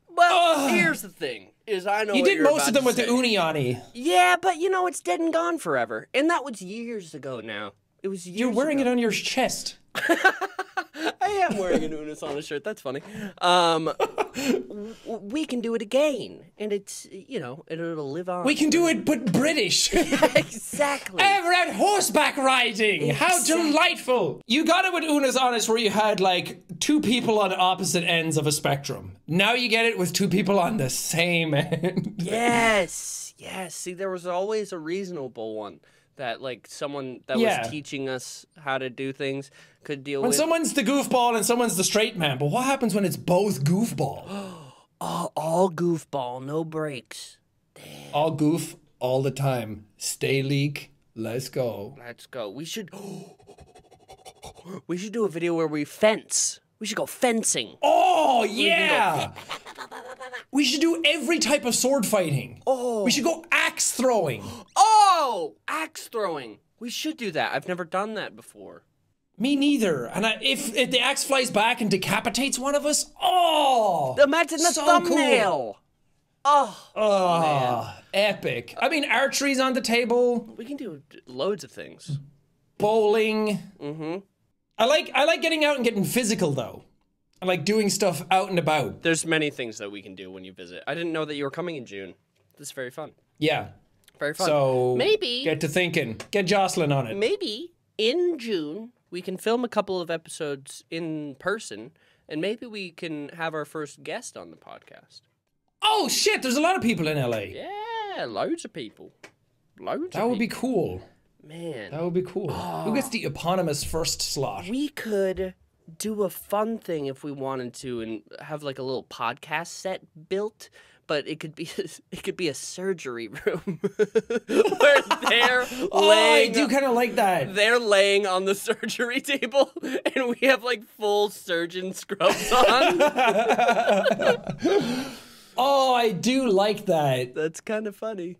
Well, oh. Here's the thing. Is I know you what did you're most of them with say. The Uniani. Yeah, but you know it's dead and gone forever, and that was years ago now. It was. Years you're wearing ago. It on your chest. I am wearing an Unus Annus shirt. That's funny. Um, w we can do it again, and it's you know it, it'll live on. We can do it, but British. Yeah, exactly. Ever at horseback riding? Exactly. How delightful! You got it with Unus Annus, where you had like two people on opposite ends of a spectrum. Now you get it with two people on the same end. Yes, yes. See, there was always a reasonable one. That like someone that yeah. was teaching us how to do things could deal when with. When someone's the goofball and someone's the straight man, but what happens when it's both goofball? all, all goofball, no breaks. Damn. All goof, all the time. Stay leak, let's go. Let's go. We should. We should do a video where we fence. We should go fencing. Oh yeah. We should do every type of sword fighting. Oh. We should go axe throwing. Oh, axe throwing. We should do that. I've never done that before. Me neither. And I, if, if the axe flies back and decapitates one of us, oh. Imagine the so thumbnail. Cool. Oh, oh man. Epic. I mean, archery's on the table. We can do loads of things. Bowling. Mm-hmm. I like, I like getting out and getting physical though. I like doing stuff out and about. There's many things that we can do when you visit. I didn't know that you were coming in June. This is very fun. Yeah. Very fun. So maybe get to thinking. Get Jocelyn on it. Maybe in June we can film a couple of episodes in person and maybe we can have our first guest on the podcast. Oh shit, there's a lot of people in L A. Yeah, loads of people. Loads of people. That would be cool. Man. That would be cool. Oh. Who gets the eponymous first slot? We could do a fun thing if we wanted to and have like a little podcast set built, but it could be it could be a surgery room where they're oh, laying I do kind of like that. They're laying on the surgery table and we have like full surgeon scrubs on. Oh, I do like that. That's kind of funny.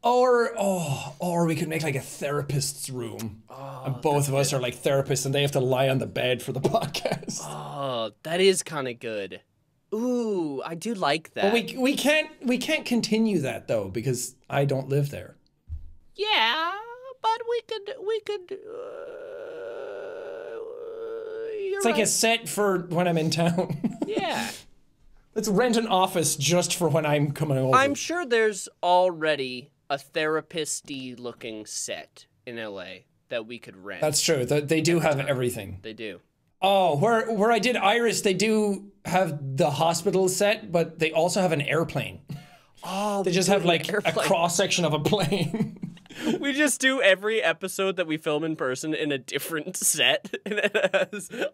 Or oh, or we could make like a therapist's room, oh, and both of us good. Are like therapists, and they have to lie on the bed for the podcast. Oh, that is kind of good. Ooh, I do like that. Well, we we can't we can't continue that though because I don't live there. Yeah, but we could we could. Uh, it's like right. a set for when I'm in town. Yeah. Let's rent an office just for when I'm coming over. I'm sure there's already a therapist-y looking set in L A that we could rent. That's true. They do have everything. They do. Oh, where where I did Iris, they do have the hospital set, but they also have an airplane. Oh, they just have like a cross section of a plane. We just do every episode that we film in person in a different set.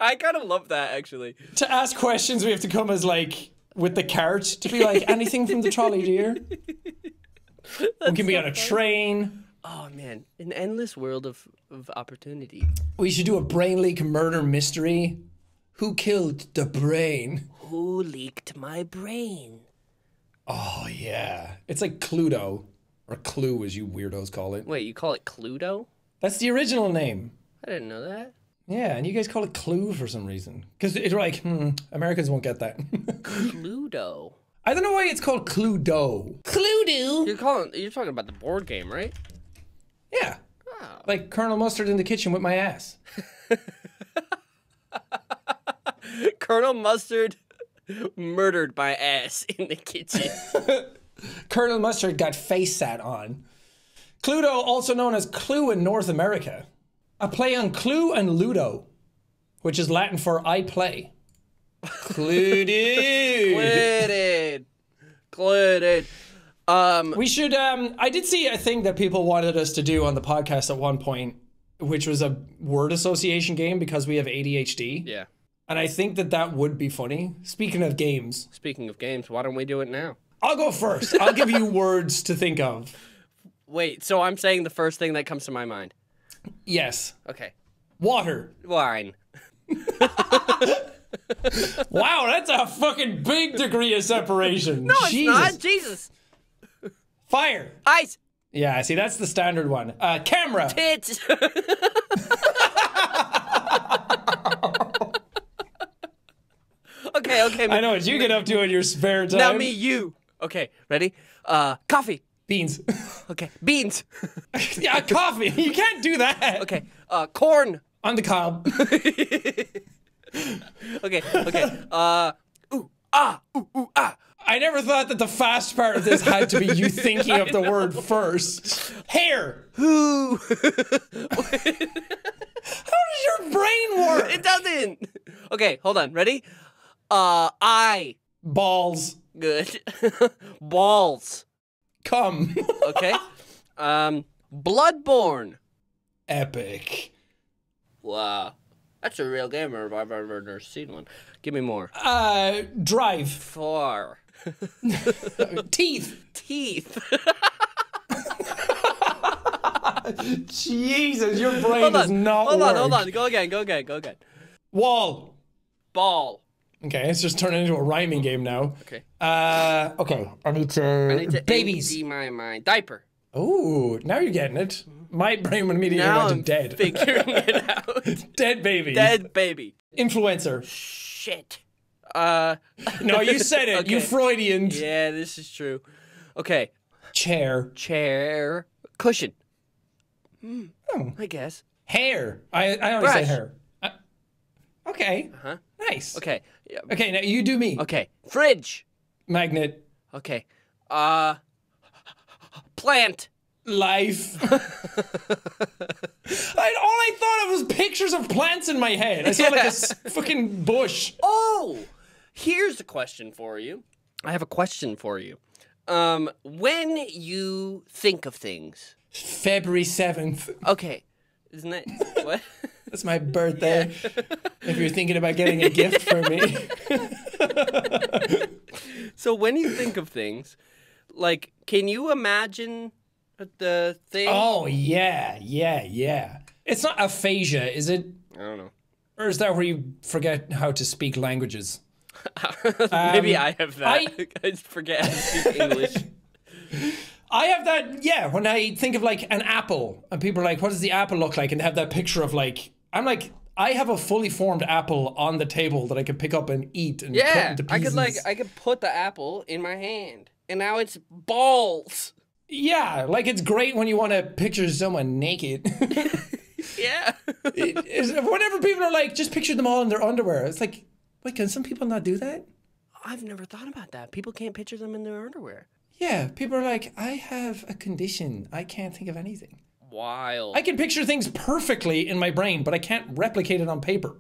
I kind of love that actually. To ask questions, we have to come as like with the cart to be like anything from the trolley, dear. That's we can be so on a funny. Train. Oh man, an endless world of, of opportunity. We should do a brain leak murder mystery. Who killed the brain? Who leaked my brain? Oh yeah, it's like Cluedo, or Clue as you weirdos call it. Wait, you call it Cluedo? That's the original name. I didn't know that. Yeah, and you guys call it Clue for some reason. Because it's like, hmm, Americans won't get that. Cluedo. I don't know why it's called Cluedo. Cluedo? You're calling, you're talking about the board game, right? Yeah. Oh. Like Colonel Mustard in the kitchen with my ass. Colonel Mustard murdered my ass in the kitchen. Colonel Mustard got face sat on. Cluedo, also known as Clue in North America. A play on Clue and Ludo, which is Latin for I play. Clueded. Clueded. Um, we should, um, I did see a thing that people wanted us to do on the podcast at one point, which was a word association game because we have A D H D. Yeah. And I think that that would be funny. Speaking of games. Speaking of games, why don't we do it now? I'll go first. I'll give you words to think of. Wait, so I'm saying the first thing that comes to my mind? Yes. Okay. Water. Wine. Wow, that's a fucking big degree of separation. No, it's Jesus. Not. Jesus. Fire. Ice. Yeah, see, that's the standard one. Uh, camera. Tits. Okay, okay. I know what you get up to in your spare time. Now me, you. Okay, ready? Uh, coffee. Beans. Okay, beans. Yeah, coffee. You can't do that. Okay, uh, corn. On the cob. Okay, okay. Uh, ooh, ah, ooh, ooh, ah. I never thought that the fast part of this had to be you thinking of the know. word first. Hair. Who? How does your brain work? It doesn't. Okay, hold on. Ready? Uh, I. Balls. Good. Balls. Come. Okay. Um, Bloodborne. Epic. Wow. That's a real gamer if I've ever seen one. Give me more. Uh, drive. Far. Teeth. Teeth. Jesus, your brain does not work. Hold on, hold on. Go again, go again, go again. Wall. Ball. Okay, it's just turning into a rhyming game now. Okay. Uh, okay, I need to... I need to babies. A D my mind. Diaper. Oh, now you're getting it. My brain immediately now went to I'm dead. Figuring it out. Dead baby. Dead baby. Influencer. Shit. Uh. No, you said it. Okay. You Freudians. Yeah, this is true. Okay. Chair. Chair. Cushion. Mm. Oh, I guess. Hair. I I always say hair. Uh, okay. Uh huh. Nice. Okay. Yeah. Okay. Now you do me. Okay. Fridge. Magnet. Okay. Uh. Plant. Life. I, all I thought of was pictures of plants in my head. I saw yeah. like a s fucking bush. Oh, here's a question for you. I have a question for you. Um, when you think of things, February seventh. Okay, isn't that what? That's my birthday. Yeah. If you're thinking about getting a gift for me. So when you think of things, like, can you imagine? The thing. Oh yeah, yeah, yeah. It's not aphasia, is it? I don't know. Or is that where you forget how to speak languages? Maybe um, I have that. I, I forget how to speak English. I have that. Yeah, when I think of like an apple, and people are like, "What does the apple look like?" and they have that picture of like, I'm like, I have a fully formed apple on the table that I can pick up and eat and yeah, cut into pieces. I could like, I could put the apple in my hand, and now it's balls. Yeah, like it's great when you want to picture someone naked. Yeah. It, whenever people are like, just picture them all in their underwear. It's like, wait, can some people not do that? I've never thought about that. People can't picture them in their underwear. Yeah, people are like, I have a condition. I can't think of anything. Wild. I can picture things perfectly in my brain, but I can't replicate it on paper.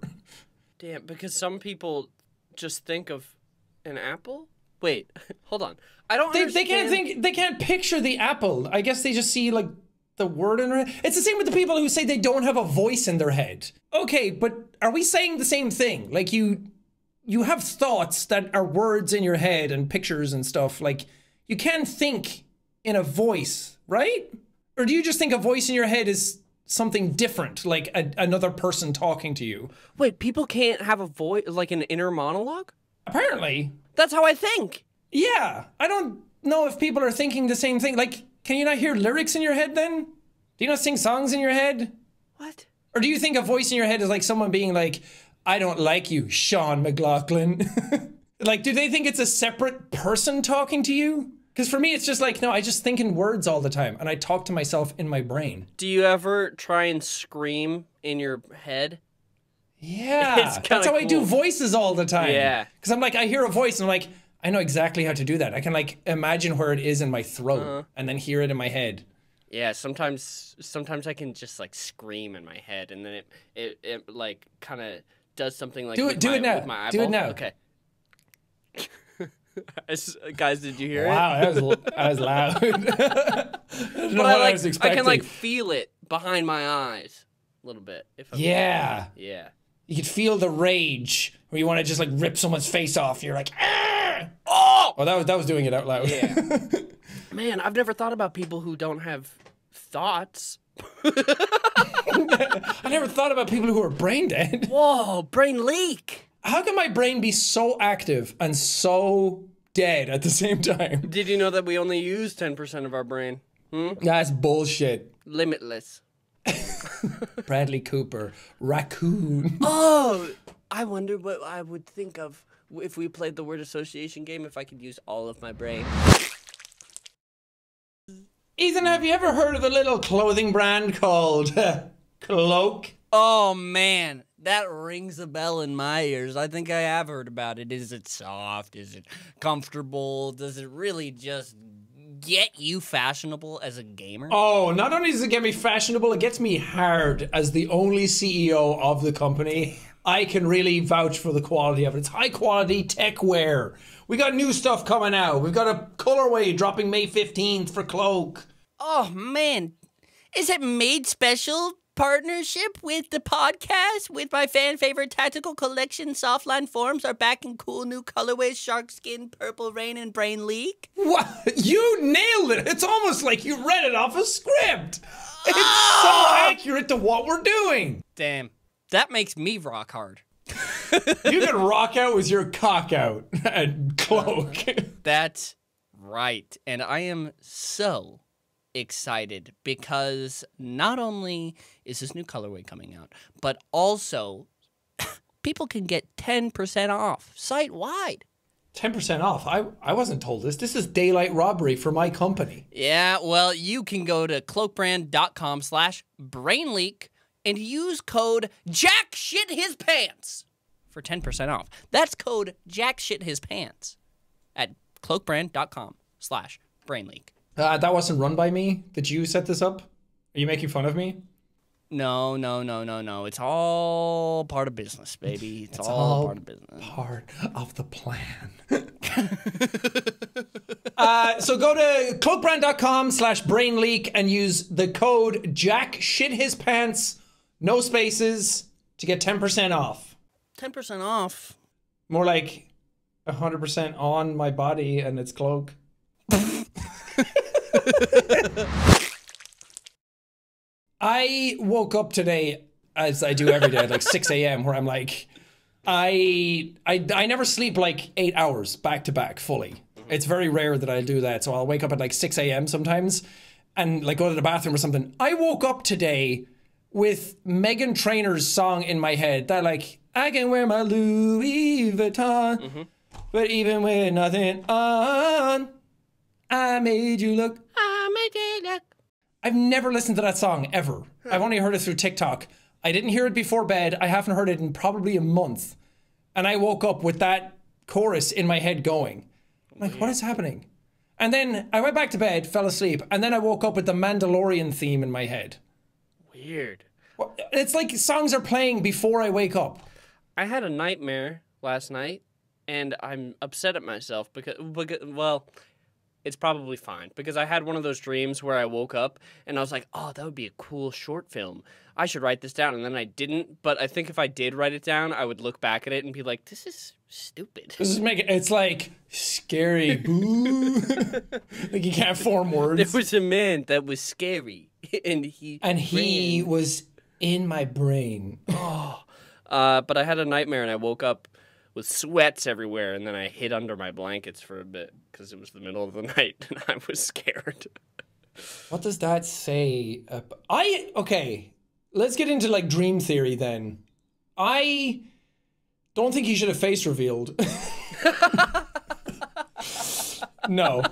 Damn, because some people just think of an apple? Wait, hold on. I don't. They, they can't think. They can't picture the apple. I guess they just see like the word in their head. It's the same with the people who say they don't have a voice in their head. Okay, but are we saying the same thing? Like you, you have thoughts that are words in your head and pictures and stuff. Like you can think in a voice, right? Or do you just think a voice in your head is something different, like a, another person talking to you? Wait, people can't have a voice, like an inner monologue? Apparently. That's how I think. Yeah. I don't know if people are thinking the same thing. Like, can you not hear lyrics in your head then? Do you not sing songs in your head? What? Or do you think a voice in your head is like someone being like, I don't like you, Sean McLaughlin. Like, do they think it's a separate person talking to you? Because for me, it's just like, no, I just think in words all the time. And I talk to myself in my brain. Do you ever try and scream in your head? Yeah, that's how I do voices all the time. Yeah, because I'm like, I hear a voice and I'm like, I know exactly how to do that. I can like imagine where it is in my throat uh-huh. and then hear it in my head. Yeah, sometimes sometimes I can just like scream in my head and then it it, it like kind of does something like do it do my, it now with my do it now okay. Guys, did you hear wow, it? Wow, that, that was loud. I but I, like, I, was I can like feel it behind my eyes a little bit. If I'm yeah, right. yeah. You could feel the rage where you want to just like rip someone's face off. You're like, ah! oh, oh, that was that was doing it out loud. Yeah, man, I've never thought about people who don't have thoughts. I never thought about people who are brain dead. Whoa, brain leak. How can my brain be so active and so dead at the same time? Did you know that we only use ten percent of our brain? Hmm? That's bullshit. Limitless. Bradley Cooper, raccoon. Oh, I wonder what I would think of if we played the word association game, if I could use all of my brain. Ethan, have you ever heard of a little clothing brand called Cloak? Oh, man. That rings a bell in my ears. I think I have heard about it. Is it soft? Is it comfortable? Does it really just get you fashionable as a gamer? Oh, not only does it get me fashionable, it gets me hard. As the only C E O of the company, I can really vouch for the quality of it. It's high quality tech wear. We got new stuff coming out. We've got a colorway dropping May fifteenth for Cloak. Oh, man. Is it made special? Partnership with the podcast with my fan favorite tactical collection. Softline forms are back in cool new colorways: Sharkskin, Purple Rain, and Brain Leak. What? You nailed it. It's almost like you read it off a script. It's oh! so accurate to what we're doing. Damn, that makes me rock hard. You can rock out with your cock out and Cloak. That's right. And I am so excited because not only is this new colorway coming out, but also people can get ten percent off site wide. ten percent off? I, I wasn't told this. This is daylight robbery for my company. Yeah, well, you can go to cloakbrand.com slash brainleak and use code JackShitHisPants for ten percent off. That's code JackShitHisPants at cloakbrand.com slash brainleak. Uh, that wasn't run by me. Did you set this up? Are you making fun of me? No, no, no, no, no. It's all part of business, baby. It's, it's all, all part of business. Part of the plan. uh, so go to cloakbrand.com slash brainleak and use the code JackShitHisPants, no spaces, to get ten percent off. ten percent off? More like one hundred percent on my body and its Cloak. I woke up today, as I do every day, at like six A M where I'm like, I, I I never sleep like eight hours back to back fully. It's very rare that I do that. So I'll wake up at like six A M sometimes and like go to the bathroom or something. I woke up today with Meghan Trainor's song in my head that like, I can wear my Louis Vuitton, mm-hmm. but even with nothing on, I made you look. I made you look. I've never listened to that song ever. Huh. I've only heard it through TikTok. I didn't hear it before bed. I haven't heard it in probably a month. And I woke up with that chorus in my head going. I'm like, yeah. What is happening? And then I went back to bed, fell asleep, and then I woke up with the Mandalorian theme in my head. Weird. It's like songs are playing before I wake up. I had a nightmare last night, and I'm upset at myself because, because well... It's probably fine, because I had one of those dreams where I woke up and I was like, oh, that would be a cool short film. I should write this down. And then I didn't, but I think if I did write it down, I would look back at it and be like, this is stupid. This is making, it's like scary, boo. Like you can't form words. There was a man that was scary and he And he ran. was in my brain. Oh, uh, but I had a nightmare and I woke up with sweats everywhere, and then I hid under my blankets for a bit because it was the middle of the night and I was scared. What does that say? About... I okay. Let's get into like dream theory then. I don't think he should have face revealed. No,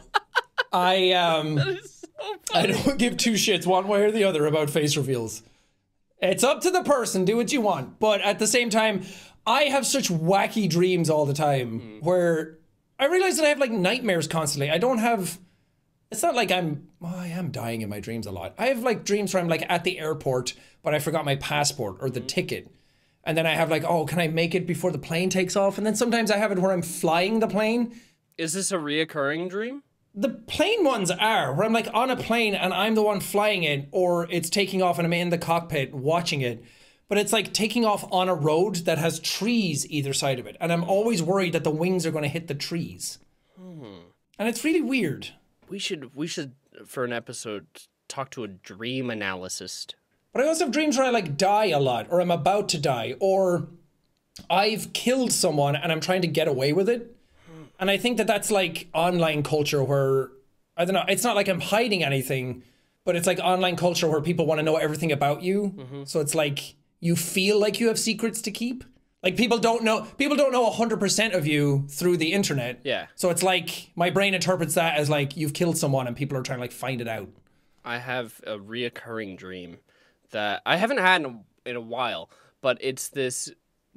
I um, that is so funny. I don't give two shits one way or the other about face reveals. It's up to the person, do what you want. But at the same time, I have such wacky dreams all the time mm. where I realize that I have like nightmares constantly. I don't have, it's not like I'm, well, I am dying in my dreams a lot. I have like dreams where I'm like at the airport, but I forgot my passport or the mm. ticket. And then I have like, oh, can I make it before the plane takes off? And then sometimes I have it where I'm flying the plane. Is this a reoccurring dream? The plane ones are, where I'm like on a plane and I'm the one flying it, or it's taking off and I'm in the cockpit watching it. But it's like taking off on a road that has trees either side of it. And I'm always worried that the wings are going to hit the trees. Hmm. And it's really weird. We should, we should, for an episode, talk to a dream analyst. But I also have dreams where I like die a lot, or I'm about to die, or I've killed someone and I'm trying to get away with it. And I think that that's like online culture where, I don't know, it's not like I'm hiding anything, but it's like online culture where people want to know everything about you. Mm-hmm. So it's like, you feel like you have secrets to keep. Like people don't know, people don't know one hundred percent of you through the internet. Yeah. So it's like, my brain interprets that as like, you've killed someone and people are trying to like find it out. I have a reoccurring dream that I haven't had in a, in a while, but it's this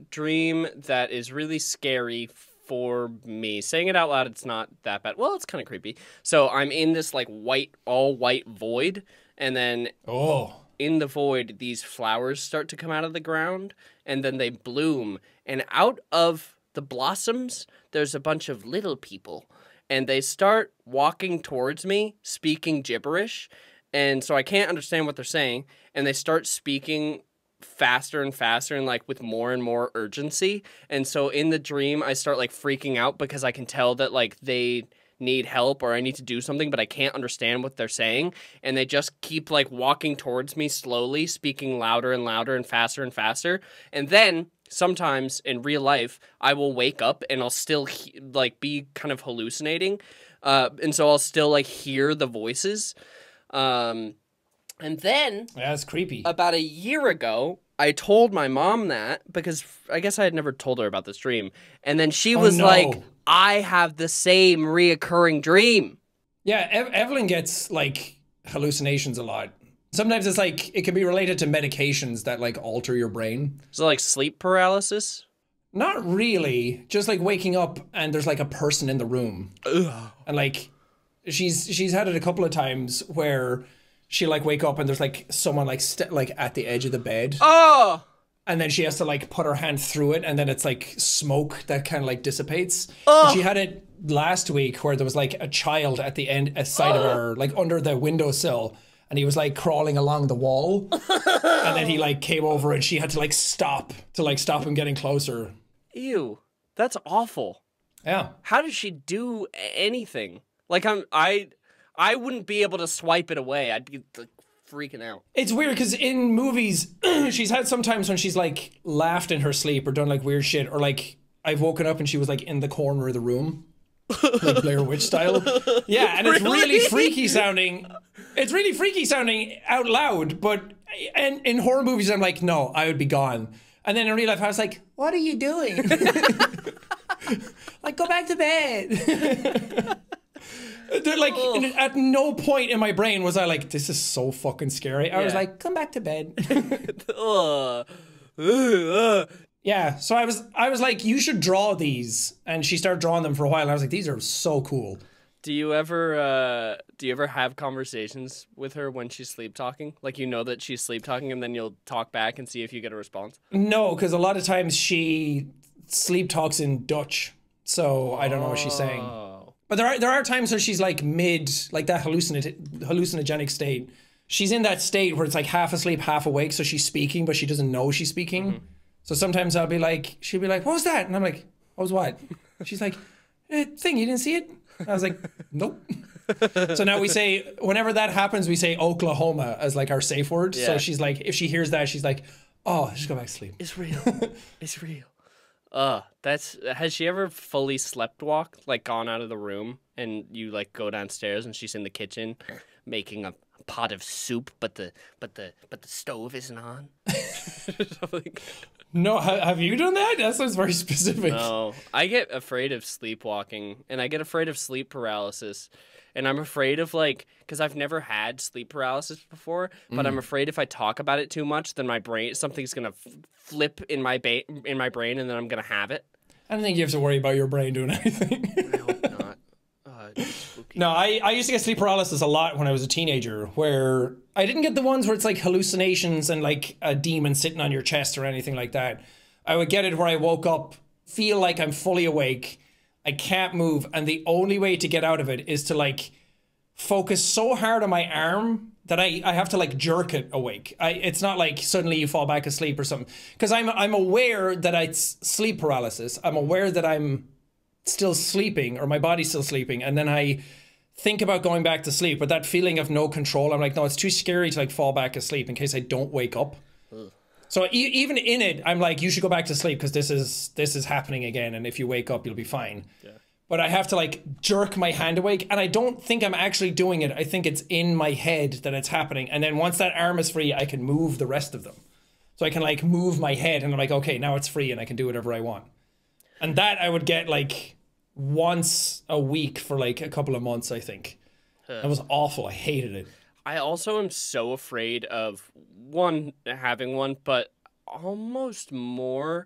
dream that is really scary for me. Saying it out loud, it's not that bad. Well, it's kind of creepy. So I'm in this like white, all white void, and then oh, in the void, these flowers start to come out of the ground, and then they bloom. And out of the blossoms, there's a bunch of little people, and they start walking towards me, speaking gibberish. And so I can't understand what they're saying. And they start speaking faster and faster and like with more and more urgency. And so in the dream, I start like freaking out because I can tell that like they need help or I need to do something, but I can't understand what they're saying. And they just keep like walking towards me slowly, speaking louder and louder and faster and faster. And then sometimes in real life, I will wake up and I'll still he- like be kind of hallucinating. Uh, and so I'll still like hear the voices. Um, and then that's creepy. About a year ago, I told my mom that because I guess I had never told her about this dream. And then she was oh, no. like, I have the same reoccurring dream. Yeah. Ev Evelyn gets like hallucinations a lot. Sometimes it's like, it can be related to medications that like alter your brain. So like sleep paralysis? Not really. Just like waking up and there's like a person in the room. Ugh. And like, She's she's had it a couple of times where she like wake up and there's like someone like st like at the edge of the bed. Oh! And then she has to like put her hand through it and then it's like smoke that kind of like dissipates. Oh! And she had it last week where there was like a child at the end a side oh. of her like under the windowsill and he was like crawling along the wall and then he like came over and she had to like stop to like stop him getting closer. Ew, that's awful. Yeah. How does she do anything? Like I'm, I, I wouldn't be able to swipe it away. I'd be like, freaking out. It's weird because in movies, she's had sometimes when she's like laughed in her sleep or done like weird shit or like I've woken up and she was like in the corner of the room, like Blair Witch style. Yeah, and really? It's really freaky sounding. It's really freaky sounding out loud, but and in horror movies, I'm like, no, I would be gone. And then in real life, I was like, what are you doing? Like, go back to bed. They're like, ugh. At no point in my brain was I like, this is so fucking scary. I yeah. was like, come back to bed. Ugh. Ugh. Yeah, so I was I was like, you should draw these. And she started drawing them for a while. And I was like, these are so cool. Do you ever uh, do you ever have conversations with her when she's sleep talking? Like, you know that she's sleep talking and then you'll talk back and see if you get a response? No, because a lot of times she sleep talks in Dutch. So oh. I don't know what she's saying. But there are there are times where she's like mid, like that hallucinat hallucinogenic state. She's in that state where it's like half asleep, half awake. So she's speaking, but she doesn't know she's speaking. Mm-hmm. So sometimes I'll be like, she'll be like, what was that? And I'm like, what was what? She's like, eh, thing, you didn't see it? And I was like, nope. So now we say, whenever that happens, we say Oklahoma as like our safe word. Yeah. So she's like, if she hears that, she's like, oh, just go back to sleep. It's real. It's real. Uh, that's, has she ever fully slept walked, like gone out of the room and you like go downstairs and she's in the kitchen making a pot of soup, but the, but the, but the stove isn't on? Like, No, have you done that? That sounds very specific. No, I get afraid of sleepwalking, and I get afraid of sleep paralysis, and I'm afraid of, like, because I've never had sleep paralysis before, but mm. I'm afraid if I talk about it too much, then my brain, something's gonna f flip in my ba in my brain, and then I'm gonna have it. I don't think you have to worry about your brain doing anything. I hope not. Uh, no, I I used to get sleep paralysis a lot when I was a teenager, where I didn't get the ones where it's like hallucinations and like a demon sitting on your chest or anything like that. I would get it where I woke up, feel like I'm fully awake, I can't move, and the only way to get out of it is to like focus so hard on my arm that I, I have to like jerk it awake. I, it's not like suddenly you fall back asleep or something. Because I'm, I'm aware that it's sleep paralysis. I'm aware that I'm still sleeping, or my body's still sleeping. And then I think about going back to sleep, but that feeling of no control, I'm like, no, it's too scary to like fall back asleep in case I don't wake up. Ugh. So e even in it, I'm like, you should go back to sleep because this is this is happening again. And if you wake up, you'll be fine. Yeah. But I have to like jerk my hand awake, and I don't think I'm actually doing it. I think it's in my head that it's happening. And then once that arm is free, I can move the rest of them. So I can like move my head, and I'm like, okay, now it's free and I can do whatever I want. And that I would get like once a week for like a couple of months, I think. Huh. That was awful. I hated it. I also am so afraid of, one, having one, but almost more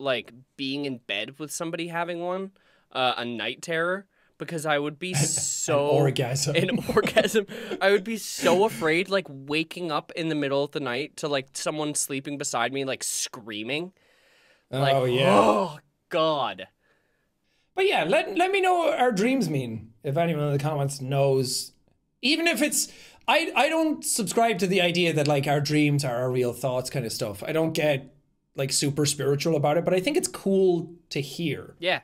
like being in bed with somebody having one. Uh, a night terror, because I would be so an orgasm. An orgasm. I would be so afraid, like waking up in the middle of the night to like someone sleeping beside me, like screaming. Like, oh yeah. Oh God. But yeah, let let me know what our dreams mean. If anyone in the comments knows, even if it's, I I don't subscribe to the idea that like our dreams are our real thoughts kind of stuff. I don't get like super spiritual about it, but I think it's cool to hear. Yeah.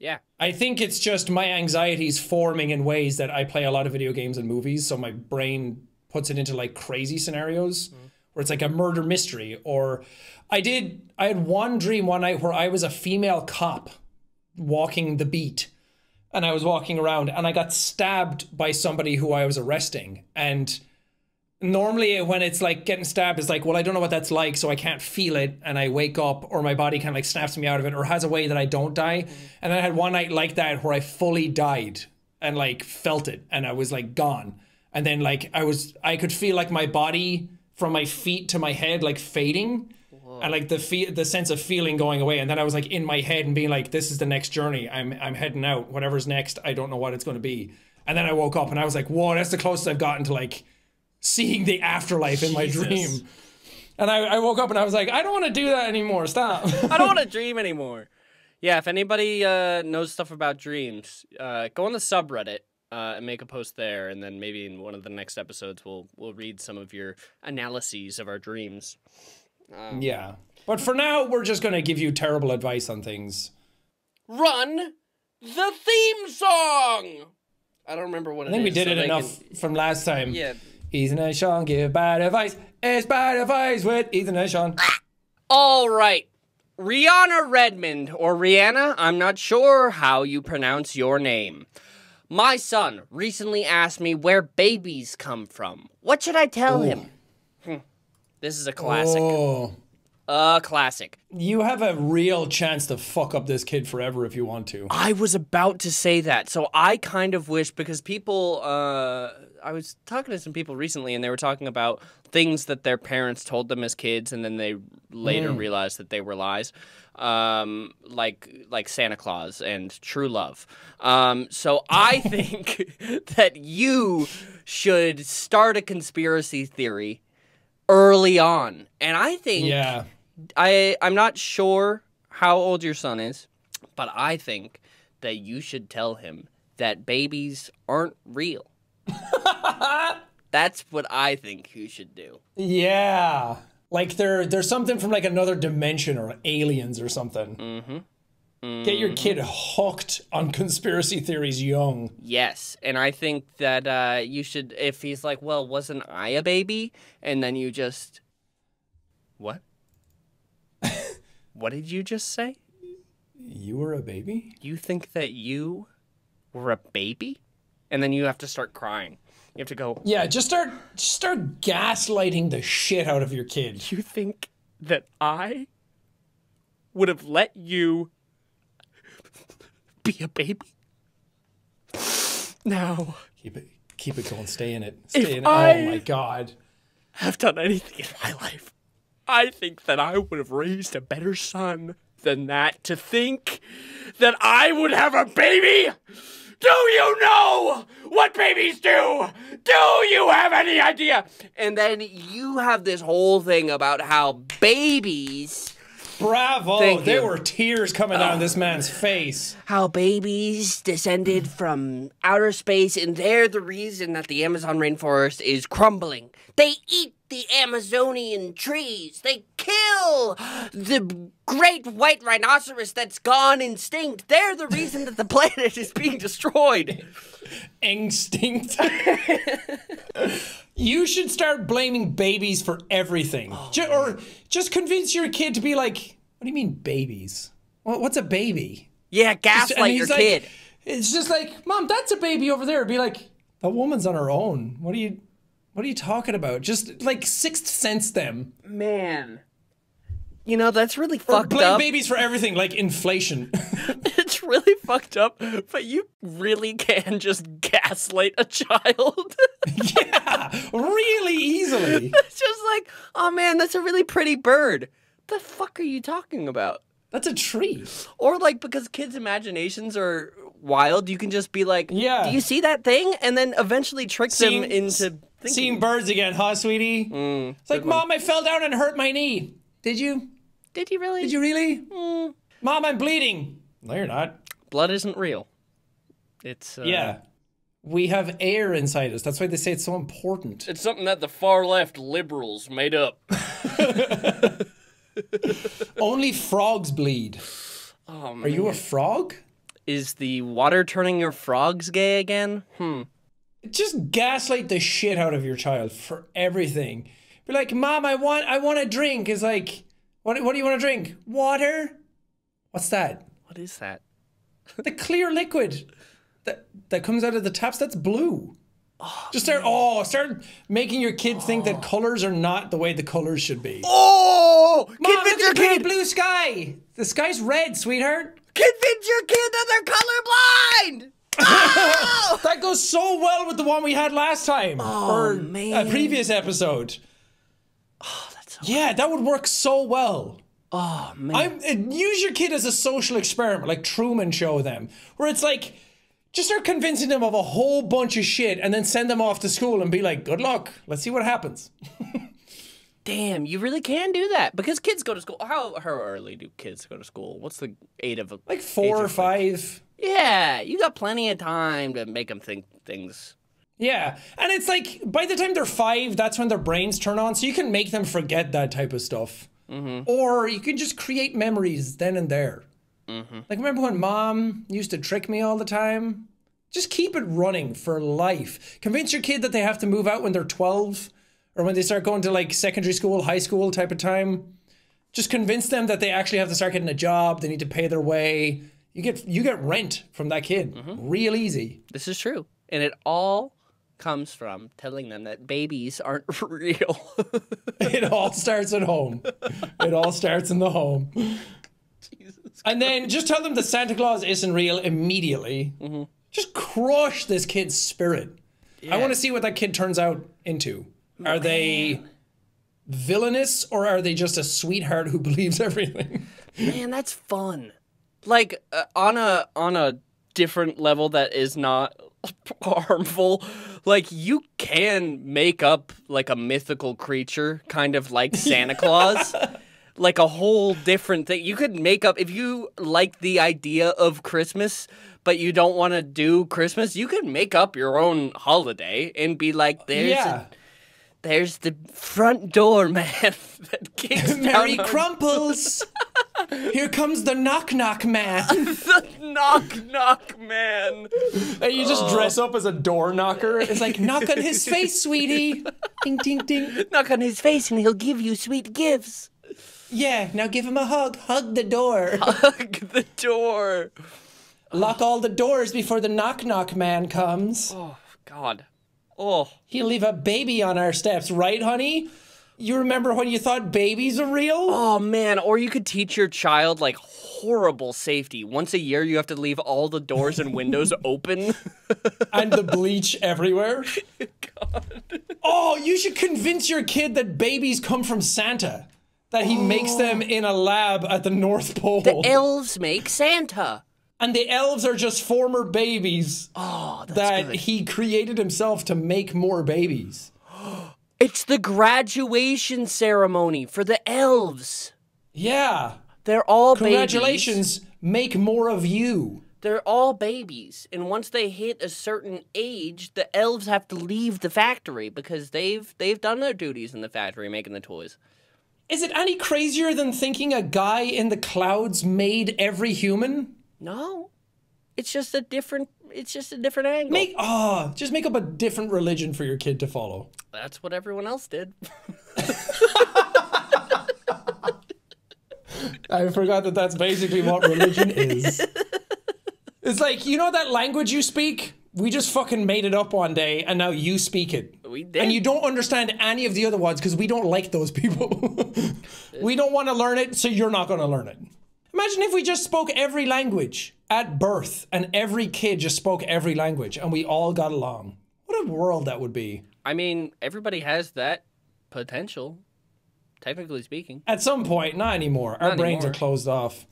Yeah. I think it's just my anxiety's forming in ways that I play a lot of video games and movies, so my brain puts it into like crazy scenarios, mm-hmm. where it's like a murder mystery, or I did I had one dream one night where I was a female cop walking the beat, and I was walking around and I got stabbed by somebody who I was arresting. And normally when it's like getting stabbed, it's like, well, I don't know what that's like, so I can't feel it, and I wake up, or my body kind of like snaps me out of it, or has a way that I don't die. Mm-hmm. And then I had one night like that where I fully died and like felt it, and I was like gone. And then like I was, I could feel like my body from my feet to my head like fading. Whoa. And like the fe the sense of feeling going away. And then I was like in my head and being like, this is the next journey. I'm, I'm heading out. Whatever's next, I don't know what it's going to be. And then I woke up and I was like, whoa, that's the closest I've gotten to like seeing the afterlife in my Jesus. dream. And I, I woke up and I was like, I don't want to do that anymore. Stop. I don't want to dream anymore. Yeah, if anybody uh, knows stuff about dreams, uh, go on the subreddit uh, and make a post there, and then maybe in one of the next episodes we'll we'll read some of your analyses of our dreams. Um, yeah. But for now, we're just going to give you terrible advice on things. Run the theme song! I don't remember what it is. I think we did it enough from last time. Yeah. Ethan and Sean give bad advice. It's bad advice with Ethan and Sean. All right. Rihanna Redmond, or Rihanna, I'm not sure how you pronounce your name. My son recently asked me where babies come from. What should I tell Ooh. him? Hmm. This is a classic. Oh. A classic. You have a real chance to fuck up this kid forever if you want to. I was about to say that. So I kind of wish, because people... Uh, I was talking to some people recently, and they were talking about things that their parents told them as kids, and then they later mm. realized that they were lies, um, like like Santa Claus and True Love. Um, so I think that you should start a conspiracy theory early on. And I think yeah. I I'm not sure how old your son is, but I think that you should tell him that babies aren't real. That's what I think you should do. Yeah, like there, there's something from like another dimension or aliens or something. Mm-hmm. Mm-hmm. Get your kid hooked on conspiracy theories young. Yes, and I think that uh, you should. If he's like, "Well, wasn't I a baby?" and then you just, what? What did you just say? You were a baby? You think that you were a baby? And then you have to start crying. You have to go... Yeah, just start, just start gaslighting the shit out of your kid. You think that I would have let you be a baby? Now. Keep it, keep it going. Stay in it. Stay in it. Oh, my God. Have done anything in my life, I think that I would have raised a better son than that. To think that I would have a baby? Do you know what babies do? Do you have any idea? And then you have this whole thing about how babies... Bravo! Thank there you. Were tears coming uh, out of this man's face. How babies descended from outer space, and they're the reason that the Amazon rainforest is crumbling. They eat the Amazonian trees. They kill the great white rhinoceros that's gone extinct. They're the reason that the planet is being destroyed. Extinct. You should start blaming babies for everything. Oh, Ju or just convince your kid to be like, what do you mean babies? Well, what's a baby? Yeah, gaslight your like, kid. It's just like, Mom, that's a baby over there. Be like, that woman's on her own. What are you, what are you talking about? Just like sixth sense them. Man. You know, that's really or fucked blame up. Blame babies for everything, like inflation. It's really fucked up, but you really can just gaslight a child. Yeah, really easily. It's just like, oh man, that's a really pretty bird. The fuck are you talking about? That's a tree. Or like, because kids' imaginations are wild, you can just be like, yeah. Do you see that thing? And then eventually trick seeing, them into thinking. Seeing birds again, huh, sweetie? Mm, it's like, Mom, one. I fell down and hurt my knee. Did you? Did you really? Did you really? Mm. Mom, I'm bleeding. No, you're not. Blood isn't real. It's, uh... yeah. We have air inside us. That's why they say it's so important. It's something that the far-left liberals made up. Only frogs bleed. Oh, man. Are you a frog? Is the water turning your frogs gay again? Hmm. Just gaslight the shit out of your child for everything. Be like, Mom, I want I want a drink. It's like... What, what do you want to drink? Water? What's that? What is that? The clear liquid that that comes out of the taps. That's blue. Oh, Just start. Man. Oh, start making your kid oh. think that colors are not the way the colors should be. Oh, Mom, convince your kid. Blue sky. The sky's red, sweetheart. Convince your kid that they're colorblind. Oh! That goes so well with the one we had last time oh, or man. a previous episode. Oh, that's so yeah, that would work so well. Oh, man. I'm, use your kid as a social experiment, like Truman Show them, where it's like, just start convincing them of a whole bunch of shit and then send them off to school and be like, good luck. Let's see what happens. Damn, you really can do that because kids go to school. How, how early do kids go to school? What's the age of a Like four or five. Like, yeah, you got plenty of time to make them think things. Yeah, and it's like, by the time they're five, that's when their brains turn on, so you can make them forget that type of stuff. Mm-hmm. Or you can just create memories then and there. Mm-hmm. Like, remember when Mom used to trick me all the time? Just keep it running for life. Convince your kid that they have to move out when they're twelve, or when they start going to, like, secondary school, high school type of time. Just convince them that they actually have to start getting a job, they need to pay their way. You get, you get rent from that kid. Mm-hmm. Real easy. This is true. And it all... comes from telling them that babies aren't real. It all starts at home. It all starts in the home. Jesus and Christ. Then just tell them that Santa Claus isn't real immediately. Mm-hmm. Just crush this kid's spirit. Yeah. I want to see what that kid turns out into. Man. Are they villainous or are they just a sweetheart who believes everything? Man, that's fun. Like uh, on a on a different level that is not harmful. Like, you can make up like a mythical creature, kind of like Santa Claus. Like a whole different thing. You could make up, if you like the idea of Christmas, but you don't want to do Christmas, you could make up your own holiday and be like, there's yeah. a, there's the front door man that kicks Mary down Crumples. Here comes the knock-knock man. The knock-knock man. And you just oh. dress up as a door knocker. It's like, knock on his face, sweetie. Ding, ding, ding. Knock on his face and he'll give you sweet gifts. Yeah, now give him a hug. Hug the door. Hug the door. Lock all the doors before the knock-knock man comes. Oh, God. Oh. He'll leave a baby on our steps, right, honey? You remember when you thought babies are real? Oh, man. Or you could teach your child, like, horrible safety. Once a year, you have to leave all the doors and windows open. And the bleach everywhere. God. Oh, you should convince your kid that babies come from Santa. That he oh. makes them in a lab at the North Pole. The elves make Santa. And the elves are just former babies oh, that's that good. he created himself to make more babies. It's the graduation ceremony for the elves. Yeah. They're all Congratulations, babies. Congratulations, make more of you. They're all babies. And once they hit a certain age, the elves have to leave the factory because they've they've done their duties in the factory making the toys. Is it any crazier than thinking a guy in the clouds made every human? No. It's just a different it's just a different angle. Make ah, oh, just make up a different religion for your kid to follow. That's what everyone else did. I forgot that that's basically what religion is. It's like, you know that language you speak? We just fucking made it up one day and now you speak it. We did. And you don't understand any of the other ones because we don't like those people. We don't want to learn it, so you're not going to learn it. Imagine if we just spoke every language at birth and every kid just spoke every language and we all got along. What a world that would be. I mean, everybody has that potential, technically speaking. At some point, not anymore. Not Our anymore. brains are closed off. If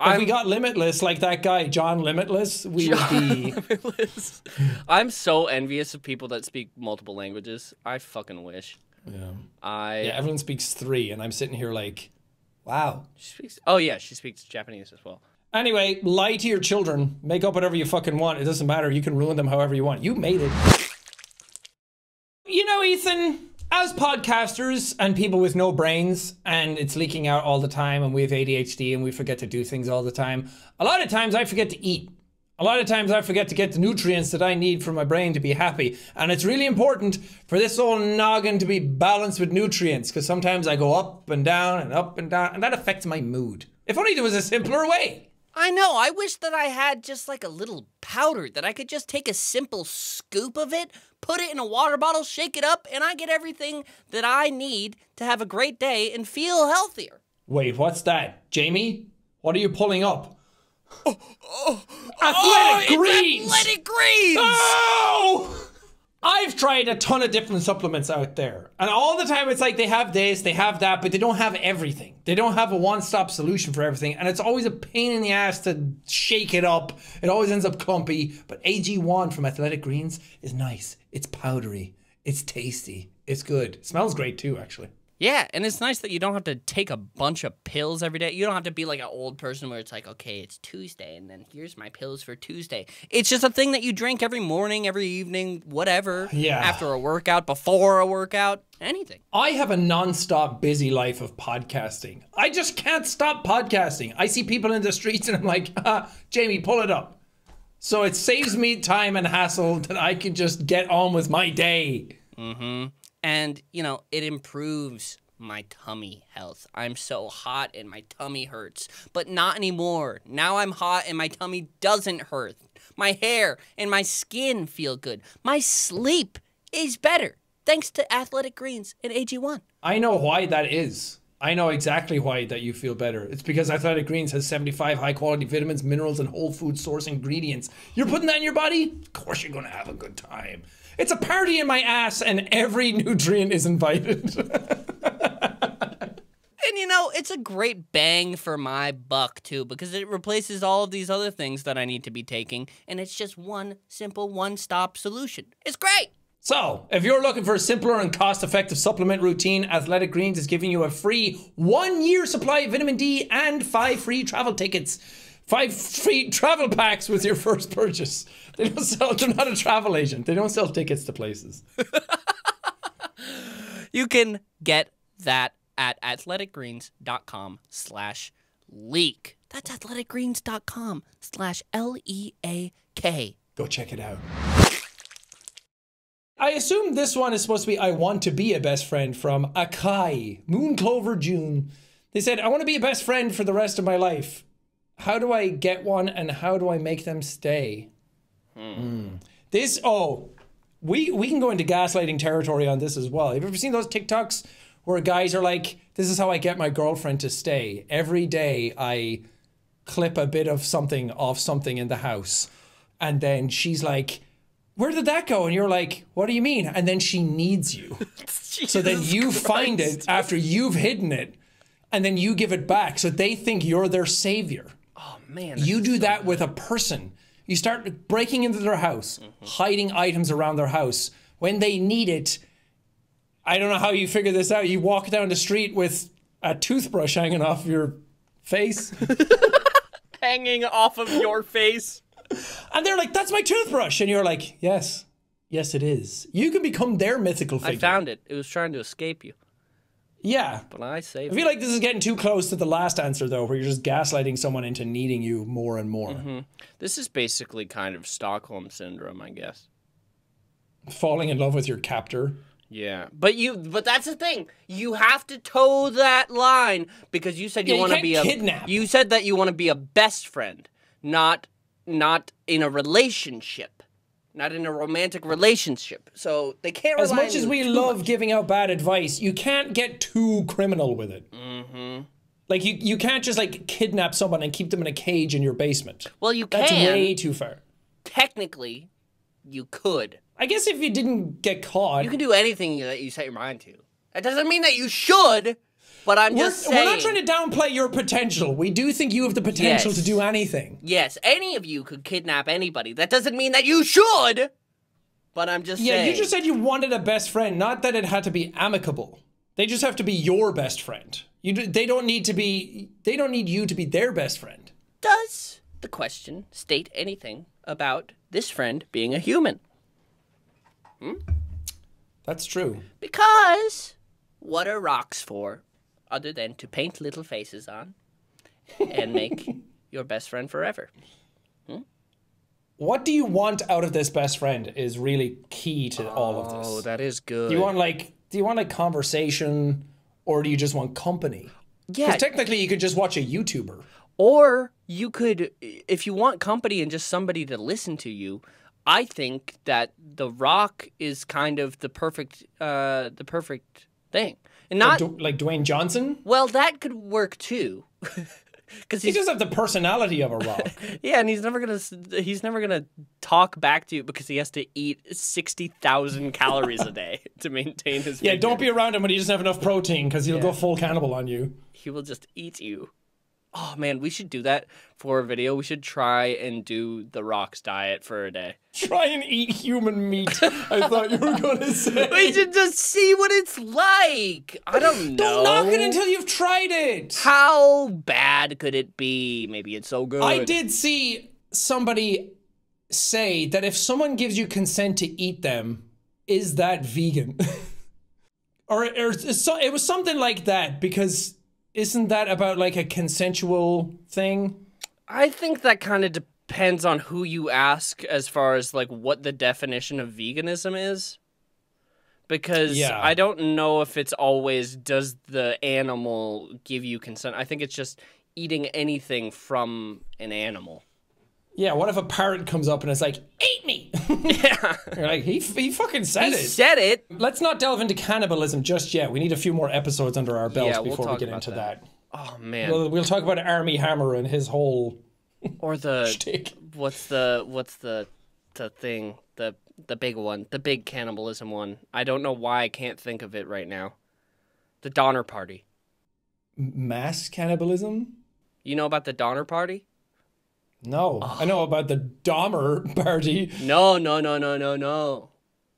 I'm... we got limitless like that guy, John Limitless, we John would be... Limitless. I'm so envious of people that speak multiple languages. I fucking wish. Yeah. I... Yeah, Evelyn speaks three and I'm sitting here like... Wow. She speaks, oh, yeah, she speaks Japanese as well. Anyway, lie to your children. Make up whatever you fucking want. It doesn't matter. You can ruin them however you want. You made it. You know, Ethan, as podcasters and people with no brains, and it's leaking out all the time, and we have A D H D, and we forget to do things all the time, a lot of times I forget to eat. A lot of times I forget to get the nutrients that I need for my brain to be happy. And it's really important for this old noggin to be balanced with nutrients, because sometimes I go up and down and up and down, and that affects my mood. If only there was a simpler way. I know. I wish that I had just like a little powder that I could just take a simple scoop of it, put it in a water bottle, shake it up, and I get everything that I need to have a great day and feel healthier. Wait, what's that? Jamie? What are you pulling up? Oh, oh, Athletic oh, Greens! Athletic Greens! Oh! I've tried a ton of different supplements out there. And all the time it's like they have this, they have that, but they don't have everything. They don't have a one-stop solution for everything. And it's always a pain in the ass to shake it up. It always ends up clumpy. But A G one from Athletic Greens is nice. It's powdery. It's tasty. It's good. It smells great too, actually. Yeah, and it's nice that you don't have to take a bunch of pills every day. You don't have to be like an old person where it's like, okay, it's Tuesday, and then here's my pills for Tuesday. It's just a thing that you drink every morning, every evening, whatever. Yeah. After a workout, before a workout, anything. I have a nonstop busy life of podcasting. I just can't stop podcasting. I see people in the streets, and I'm like, uh, Jamie, pull it up. So it saves me time and hassle that I can just get on with my day. Mm-hmm. And, you know, it improves my tummy health. I'm so hot and my tummy hurts, but not anymore. Now I'm hot and my tummy doesn't hurt. My hair and my skin feel good. My sleep is better thanks to Athletic Greens and A G one. I know why that is. I know exactly why that you feel better. It's because Athletic Greens has seventy-five high-quality vitamins, minerals, and whole food source ingredients. You're putting that in your body? Of course you're going to have a good time. It's a party in my ass, and every nutrient is invited. And, you know, it's a great bang for my buck, too, because it replaces all of these other things that I need to be taking, and it's just one simple one-stop solution. It's great! So, if you're looking for a simpler and cost-effective supplement routine, Athletic Greens is giving you a free one-year supply of vitamin D and five free travel tickets. Five free travel packs with your first purchase. They don't sell, they're not a travel agent. They don't sell tickets to places. You can get that at athletic greens dot com slash leak. That's athletic greens dot com slash L E A K. Go check it out. I assume this one is supposed to be I Want to Be a Best Friend from Akai, Moonclover June. They said, I want to be a best friend for the rest of my life. How do I get one and how do I make them stay? Mm. Mm. This, oh, we, we can go into gaslighting territory on this as well. Have you ever seen those TikToks where guys are like, this is how I get my girlfriend to stay. Every day I clip a bit of something off something in the house. And then she's like, where did that go? And you're like, what do you mean? And then she needs you. So then you Christ. Find it after you've hidden it, and then you give it back. So they think you're their savior. Oh man. You do so that bad. With a person. You start breaking into their house, mm-hmm. hiding items around their house. When they need it, I don't know how you figure this out. You walk down the street with a toothbrush hanging off your face. Hanging off of your face. And they're like, that's my toothbrush. And you're like, yes, yes, it is. You can become their mythical figure. I found it. It was trying to escape you. Yeah. But I saved it. I feel like this is getting too close to the last answer, though, where you're just gaslighting someone into needing you more and more. Mm-hmm. This is basically kind of Stockholm Syndrome, I guess. Falling in love with your captor. Yeah, but you, but that's the thing. You have to toe that line because you said you yeah, want to be a kidnap. You said that you want to be a best friend, not not in a relationship, not in a romantic relationship. So they can't. As much as we love much. giving out bad advice, you can't get too criminal with it. Mm-hmm. Like you, you can't just like kidnap someone and keep them in a cage in your basement. Well, you can. That's way too far. Technically, you could. I guess if you didn't get caught... You can do anything that you set your mind to. That doesn't mean that you should, but I'm we're, just saying... We're not trying to downplay your potential. We do think you have the potential yes. to do anything. Yes, any of you could kidnap anybody. That doesn't mean that you should, but I'm just yeah, saying... Yeah, you just said you wanted a best friend, not that it had to be amicable. They just have to be your best friend. You do, they don't need to be... They don't need you to be their best friend. Does the question state anything about this friend being a human? Hmm? That's true. Because what are rocks for other than to paint little faces on and make your best friend forever? Hmm? What do you want out of this best friend is really key to oh, all of this. Oh, that is good. Do you want like do you want like conversation or do you just want company? Yeah. Because technically you could just watch a YouTuber. Or you could, if you want company and just somebody to listen to you, I think that The Rock is kind of the perfect, uh, the perfect thing, and not like, like Dwayne Johnson. Well, that could work too, because he does have the personality of a rock. Yeah, and he's never gonna he's never gonna talk back to you because he has to eat sixty thousand calories a day to maintain his. Yeah, figure. Don't be around him when he doesn't have enough protein because he'll yeah. go full cannibal on you. He will just eat you. Oh man, we should do that for a video. We should try and do The Rock's diet for a day. Try and eat human meat. I thought you were going to say. We should just see what it's like. I don't know. Don't knock it until you've tried it. How bad could it be? Maybe it's so good. I did see somebody say that if someone gives you consent to eat them, is that vegan? or or so, it was something like that because... Isn't that about like a consensual thing? I think that kind of depends on who you ask as far as like what the definition of veganism is. Because yeah. I don't know if it's always does the animal give you consent. I think it's just eating anything from an animal. Yeah, what if a parrot comes up and it's like, eat me? Yeah. You're like, he, he fucking said he it. He said it. Let's not delve into cannibalism just yet. We need a few more episodes under our belts yeah, we'll before we get into that. that. Oh, man. We'll, we'll talk about Armie Hammer and his whole Or the, shtick. What's the, what's the, the thing, the, the big one, the big cannibalism one. I don't know why I can't think of it right now. The Donner Party. Mass cannibalism? You know about the Donner Party? No, oh. I know about the Dahmer party. No, no, no, no, no, no.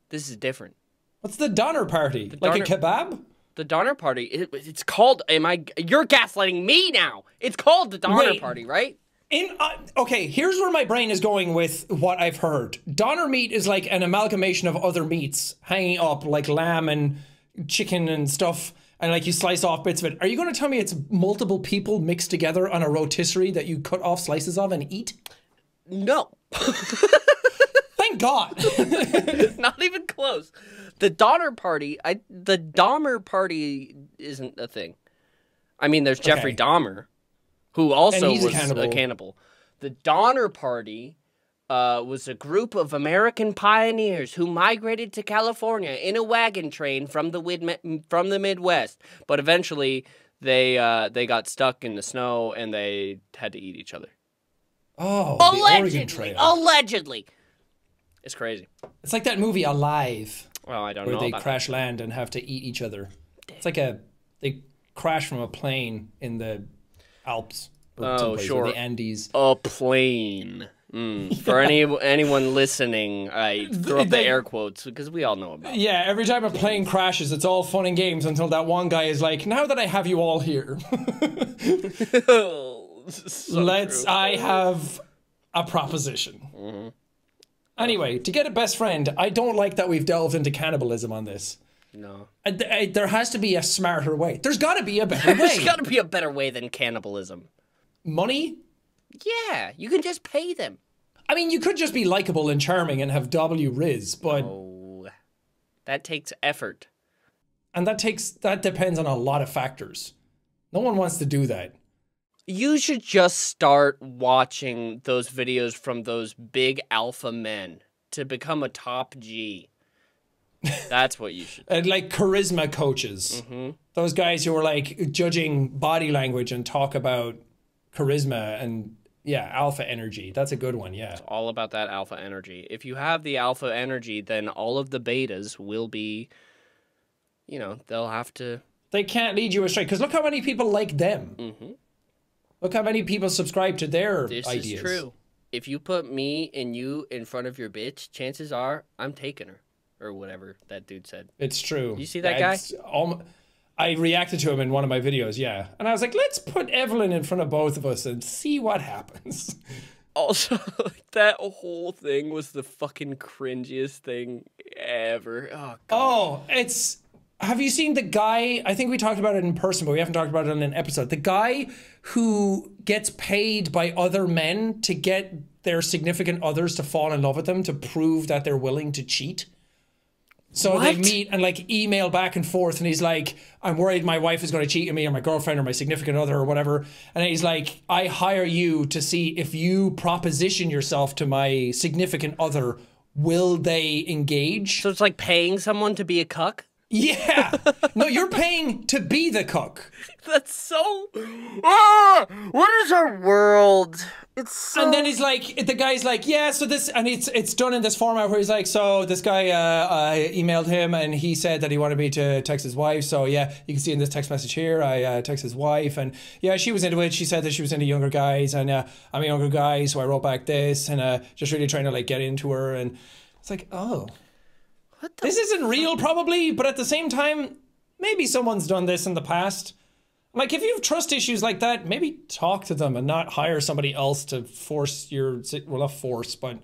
This is different. What's the Donner party? The like Donner, a kebab? The Donner party. It, it's called. Am I? You're gaslighting me now. It's called the Donner Wait, party, right? In uh, okay, here's where my brain is going with what I've heard. Donner meat is like an amalgamation of other meats hanging up, like lamb and chicken and stuff. And like you slice off bits of it. Are you going to tell me it's multiple people mixed together on a rotisserie that you cut off slices of and eat? No. Thank God. It's not even close. The Donner Party, I, the Dahmer Party isn't a thing. I mean, there's Jeffrey okay. Dahmer, who also was a cannibal. a cannibal. The Donner Party uh, was a group of American pioneers who migrated to California in a wagon train from the Wid- from the Midwest. But eventually, they uh, they got stuck in the snow and they had to eat each other. Oh, allegedly, the Oregon Trail. Allegedly. It's crazy. It's like that movie Alive. Well, I don't where know. Where they crash that. land and have to eat each other. Damn. It's like a they crash from a plane in the Alps. Oh, sure. The Andes. A plane. Mm. For any anyone listening, I throw up the air quotes because we all know about it. Yeah, every time a plane crashes, it's all fun and games until that one guy is like, "Now that I have you all here, oh, so let's." True. I have a proposition. Mm-hmm. Anyway, to get a best friend, I don't like that we've delved into cannibalism on this. No. I, I, there has to be a smarter way. There's got to be a better way. There's got to be a better way than cannibalism. Money? Yeah, you can just pay them. I mean, you could just be likable and charming and have W Riz, but... Oh, that takes effort. And that takes, that depends on a lot of factors. No one wants to do that. You should just start watching those videos from those big alpha men to become a top G. That's what you should do. And like charisma coaches. Mm-hmm. Those guys who are like judging body language and talk about charisma and yeah, alpha energy. That's a good one, yeah. It's all about that alpha energy. If you have the alpha energy, then all of the betas will be, you know, they'll have to... They can't lead you astray because look how many people like them. Mm-hmm. Look how many people subscribe to their this ideas. This is true. If you put me and you in front of your bitch, chances are I'm taking her. Or whatever that dude said. It's true. You see that yeah, guy? All, I reacted to him in one of my videos, yeah. And I was like, let's put Evelyn in front of both of us and see what happens. Also, like, that whole thing was the fucking cringiest thing ever. Oh, God. Oh, it's... Have you seen the guy, I think we talked about it in person, but we haven't talked about it in an episode. The guy who gets paid by other men to get their significant others to fall in love with them to prove that they're willing to cheat. So what? They meet and like email back and forth and he's like, I'm worried my wife is going to cheat on me or my girlfriend or my significant other or whatever. And he's like, I hire you to see if you proposition yourself to my significant other, will they engage? So it's like paying someone to be a cuck? Yeah. No, you're paying to be the cuck. That's so... Ah, what is our world? It's so... And then he's like, the guy's like, yeah, so this... And it's it's done in this format where he's like, so this guy, uh, I emailed him and he said that he wanted me to text his wife. So yeah, you can see in this text message here, I uh, text his wife. And yeah, she was into it. She said that she was into younger guys. And uh, I'm a younger guy, so I wrote back this. And uh, just really trying to like get into her. And it's like, oh... This isn't real, probably, but at the same time, maybe someone's done this in the past. Like, if you have trust issues like that, maybe talk to them and not hire somebody else to force your... Well, not force, but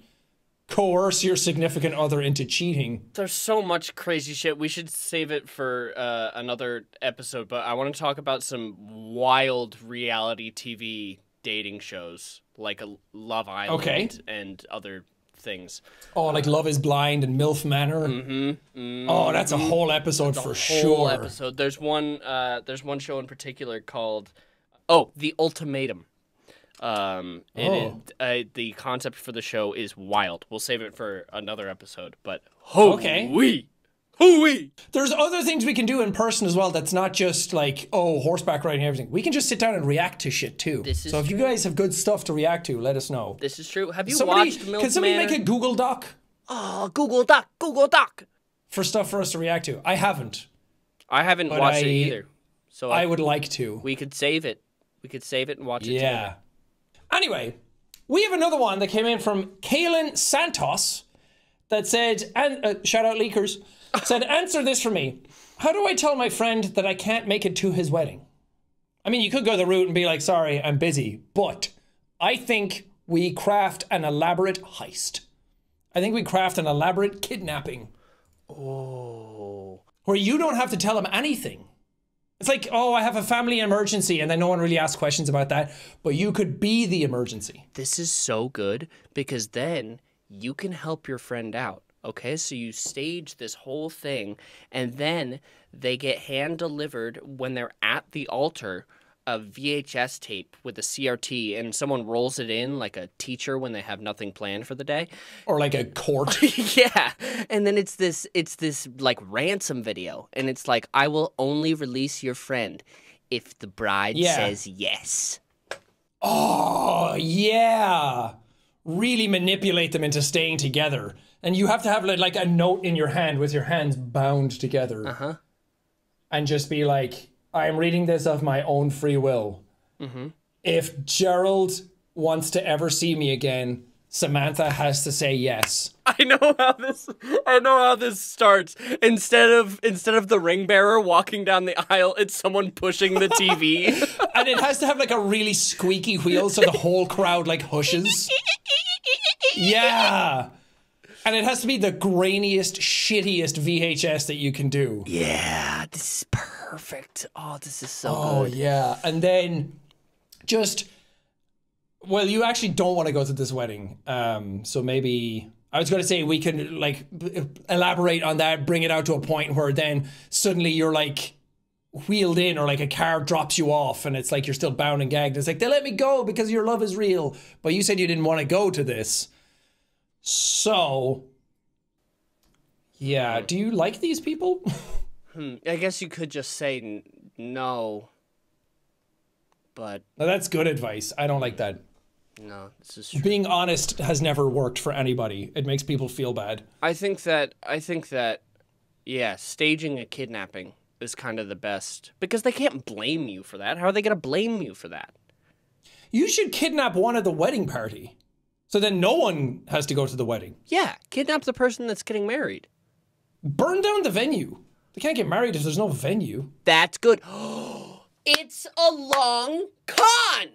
coerce your significant other into cheating. There's so much crazy shit. We should save it for uh, another episode, but I want to talk about some wild reality T V dating shows, like Love Island okay. and other... things. Oh, like Love is Blind and MILF Manor. Mm-hmm, mm-hmm, oh, that's a whole episode for sure. Episode. There's one. Uh, there's one show in particular called, oh, The Ultimatum. Um, and oh. it, uh, the concept for the show is wild. We'll save it for another episode. But ho okay, we, ho we. There's other things we can do in person as well. That's not just like oh horseback riding and everything. We can just sit down and react to shit too. This is so if true. You guys have good stuff to react to, let us know. This is true. Have you somebody, watched? Milk can somebody Manor? Make a Google Doc? Oh, Google Doc, Google Doc for stuff for us to react to. I haven't. I haven't watched I, it either. So I, I would like to. We could save it. We could save it and watch it. Yeah. Together. Anyway, we have another one that came in from Kaylin Santos that said, and uh, shout out leakers, said, answer this for me. How do I tell my friend that I can't make it to his wedding? I mean, you could go the route and be like, sorry, I'm busy, but I think we craft an elaborate heist. I think we craft an elaborate kidnapping. Oh. Where you don't have to tell him anything. It's like, oh, I have a family emergency, and then no one really asks questions about that, but you could be the emergency. This is so good, because then you can help your friend out, okay? So you stage this whole thing, and then they get hand-delivered when they're at the altar a V H S tape with a C R T and someone rolls it in like a teacher when they have nothing planned for the day. Or like a court. Yeah. And then it's this, it's this like ransom video. And it's like, I will only release your friend if the bride yeah. says yes. Oh, yeah. Really manipulate them into staying together. And you have to have like a note in your hand with your hands bound together. Uh-huh. And just be like, I'm reading this of my own free will. Mm-hmm. If Gerald wants to ever see me again, Samantha has to say yes. I know how this. I know how this starts. Instead of instead of the ring bearer walking down the aisle, it's someone pushing the T V, and it has to have like a really squeaky wheel so the whole crowd like hushes. Yeah, and it has to be the grainiest, shittiest V H S that you can do. Yeah, this is perfect. Perfect. Oh, this is so oh, good. Oh, yeah. And then just, well, you actually don't want to go to this wedding. Um, so maybe, I was going to say we can like elaborate on that, bring it out to a point where then suddenly you're like wheeled in or like a car drops you off and it's like you're still bound and gagged. It's like, they let me go because your love is real. But you said you didn't want to go to this. So, yeah. Do you like these people? Hmm. I guess you could just say n no, but... Now that's good advice. I don't like that. No, this is true. Being honest has never worked for anybody. It makes people feel bad. I think that, I think that, yeah, staging a kidnapping is kind of the best. Because they can't blame you for that. How are they going to blame you for that? You should kidnap one at the wedding party. So then no one has to go to the wedding. Yeah, kidnap the person that's getting married. Burn down the venue. They can't get married if there's no venue. That's good. It's a long con.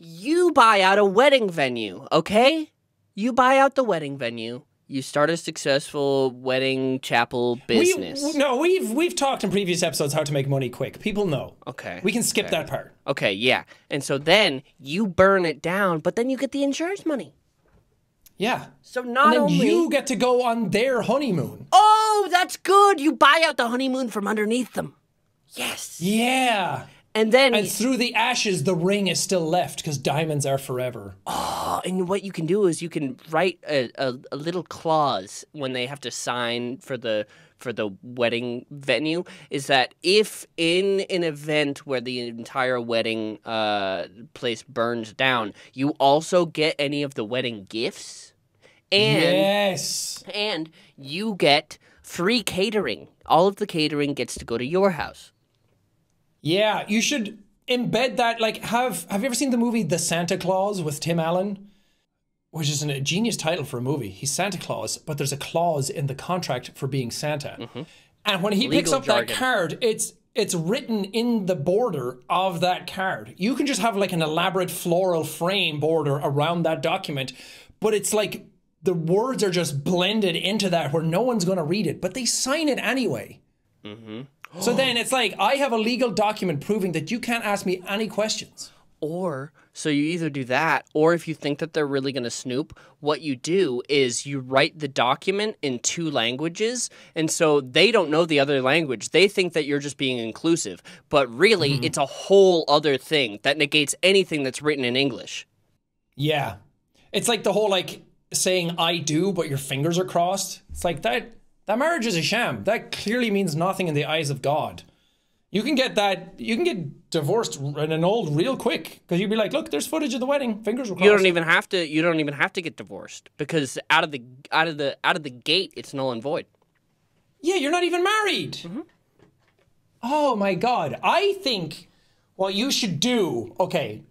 You buy out a wedding venue, okay? You buy out the wedding venue. You start a successful wedding chapel business. We, no, we've we've talked in previous episodes how to make money quick. People know. Okay. We can skip okay. that part. Okay, yeah. And so then you burn it down, but then you get the insurance money. Yeah. So not and then only you get to go on their honeymoon. Oh, that's good. You buy out the honeymoon from underneath them. Yes. Yeah. And then and through the ashes, the ring is still left because diamonds are forever. Oh, and what you can do is you can write a, a, a little clause when they have to sign for the for the wedding venue is that if in an event where the entire wedding uh, place burns down, you also get any of the wedding gifts. And, yes. And you get free catering. All of the catering gets to go to your house. Yeah, you should embed that, like, have, have you ever seen the movie The Santa Clause with Tim Allen? Which is an, a genius title for a movie. He's Santa Claus, but there's a clause in the contract for being Santa. Mm-hmm. And when he Legal picks up jargon. that card, it's, it's written in the border of that card. You can just have, like, an elaborate floral frame border around that document, but it's like the words are just blended into that where no one's going to read it, but they sign it anyway. Mm-hmm. So then it's like, I have a legal document proving that you can't ask me any questions. Or, so you either do that, or if you think that they're really going to snoop, what you do is you write the document in two languages, and so they don't know the other language. They think that you're just being inclusive, but really mm. it's a whole other thing that negates anything that's written in English. Yeah. It's like the whole, like, saying, I do, but your fingers are crossed. It's like that... That marriage is a sham. That clearly means nothing in the eyes of God. You can get that, you can get divorced and annulled real quick because you'd be like, look, there's footage of the wedding. Fingers were crossed. You don't even have to, you don't even have to get divorced because out of the, out of the, out of the gate, it's null and void. Yeah, you're not even married. Mm-hmm. Oh my God. I think what you should do, okay.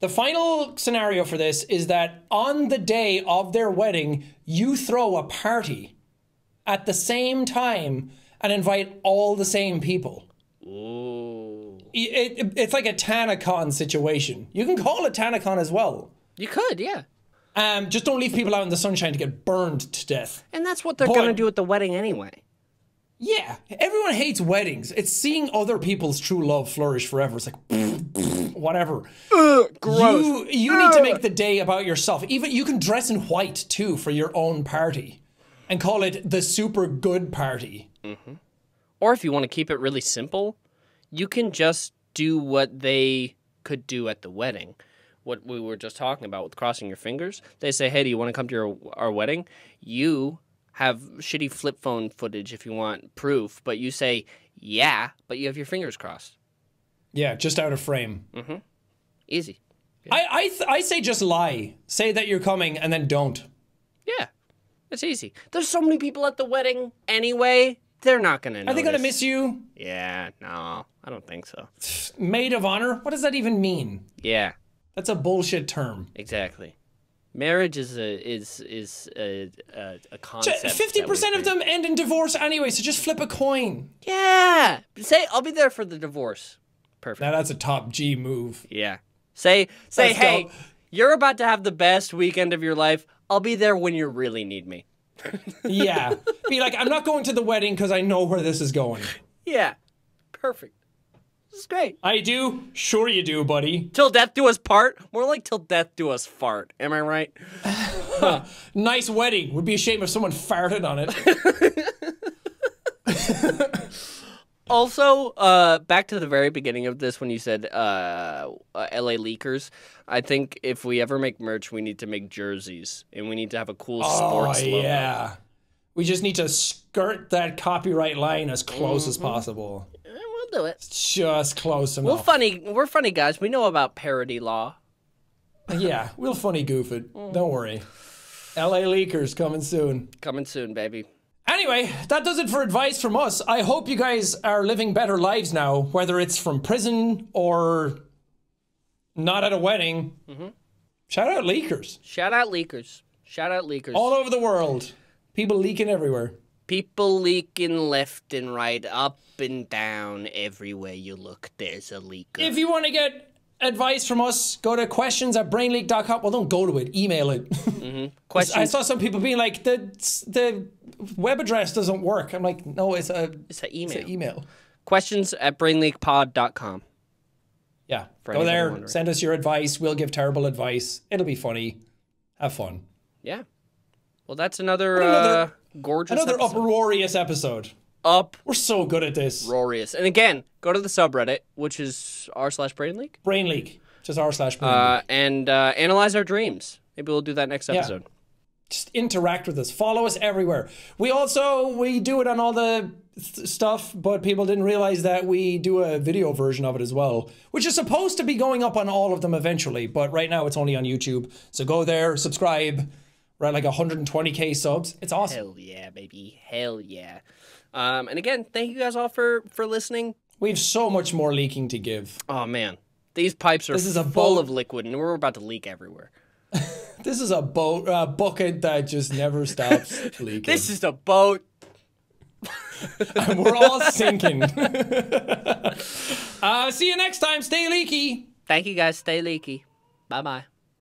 The final scenario for this is that on the day of their wedding, you throw a party at the same time and invite all the same people. Ooh. It, it, it's like a TanaCon situation. You can call it TanaCon as well. You could, yeah. Um, just don't leave people out in the sunshine to get burned to death. And that's what they're going to do at the wedding anyway. Yeah. Everyone hates weddings. It's seeing other people's true love flourish forever. It's like, pff, pff, whatever. Uh, gross. You, you uh. need to make the day about yourself. Even you can dress in white, too, for your own party. And call it the super good party. Mm-hmm. Or if you want to keep it really simple, you can just do what they could do at the wedding, what we were just talking about with crossing your fingers. They say, hey, do you want to come to your, our wedding? You have shitty flip phone footage if you want proof, but you say, yeah, but you have your fingers crossed. Yeah, just out of frame. Mm-hmm. Easy. Yeah. I I, th I say just lie. Say that you're coming and then don't. Yeah, it's easy. There's so many people at the wedding anyway. They're not going to know. Are they going to miss you? Yeah, no, I don't think so. Maid of honor? What does that even mean? Yeah. That's a bullshit term. Exactly. Marriage is a is is a a, a concept. fifty percent of them end in divorce anyway, so just flip a coin. Yeah. Say I'll be there for the divorce. Perfect. Now that's a top G move. Yeah. Say say Let's hey, go. You're about to have the best weekend of your life. I'll be there when you really need me. Yeah. Be like, I'm not going to the wedding because I know where this is going. Yeah. Perfect. This is great. I do. Sure you do, buddy. Till death do us part? More like till death do us fart. Am I right? Huh. Nice wedding. Would be a shame if someone farted on it. Also, uh, back to the very beginning of this when you said uh, uh, L A Leakers, I think if we ever make merch, we need to make jerseys. And we need to have a cool oh, sports logo. Yeah. We just need to skirt that copyright line as close mm-hmm. as possible. Do it. Just close enough. We're funny. We're funny guys. We know about parody law. Yeah, we'll funny goof it. Mm. Don't worry. L A Leakers coming soon. Coming soon, baby. Anyway, that does it for advice from us. I hope you guys are living better lives now, whether it's from prison or not at a wedding. Mm-hmm. Shout out Leakers. Shout out Leakers. Shout out Leakers. All over the world. People leaking everywhere. People leaking left and right, up and down, everywhere you look, there's a leaker. If you want to get advice from us, go to questions at brain leak dot com. Well, don't go to it. Email it. Mm-hmm. Questions. I saw some people being like, the the web address doesn't work. I'm like, no, it's a it's an email. It's an email. questions at brain leak pod dot com. Yeah, go there. Wondering. Send us your advice. We'll give terrible advice. It'll be funny. Have fun. Yeah. Well, that's another... Uh, gorgeous Another episode. uproarious episode. Up. We're so good at this. Uproarious. And again, go to the subreddit, which is r slash brain leak. Brain leak. Just r slash brain leak. Uh, and uh, analyze our dreams. Maybe we'll do that next episode. Yeah. Just interact with us. Follow us everywhere. We also, we do it on all the th stuff, but people didn't realize that we do a video version of it as well, which is supposed to be going up on all of them eventually, but right now it's only on YouTube. So go there, subscribe. We're at like one hundred twenty K subs. It's awesome. Hell yeah, baby. Hell yeah. Um, and again, thank you guys all for, for listening. We have so much more leaking to give. Oh, man. These pipes are this is a full boat. of liquid, and we're about to leak everywhere. This is a boat uh, bucket that just never stops leaking. This is a boat. And we're all sinking. uh, see you next time. Stay leaky. Thank you, guys. Stay leaky. Bye-bye.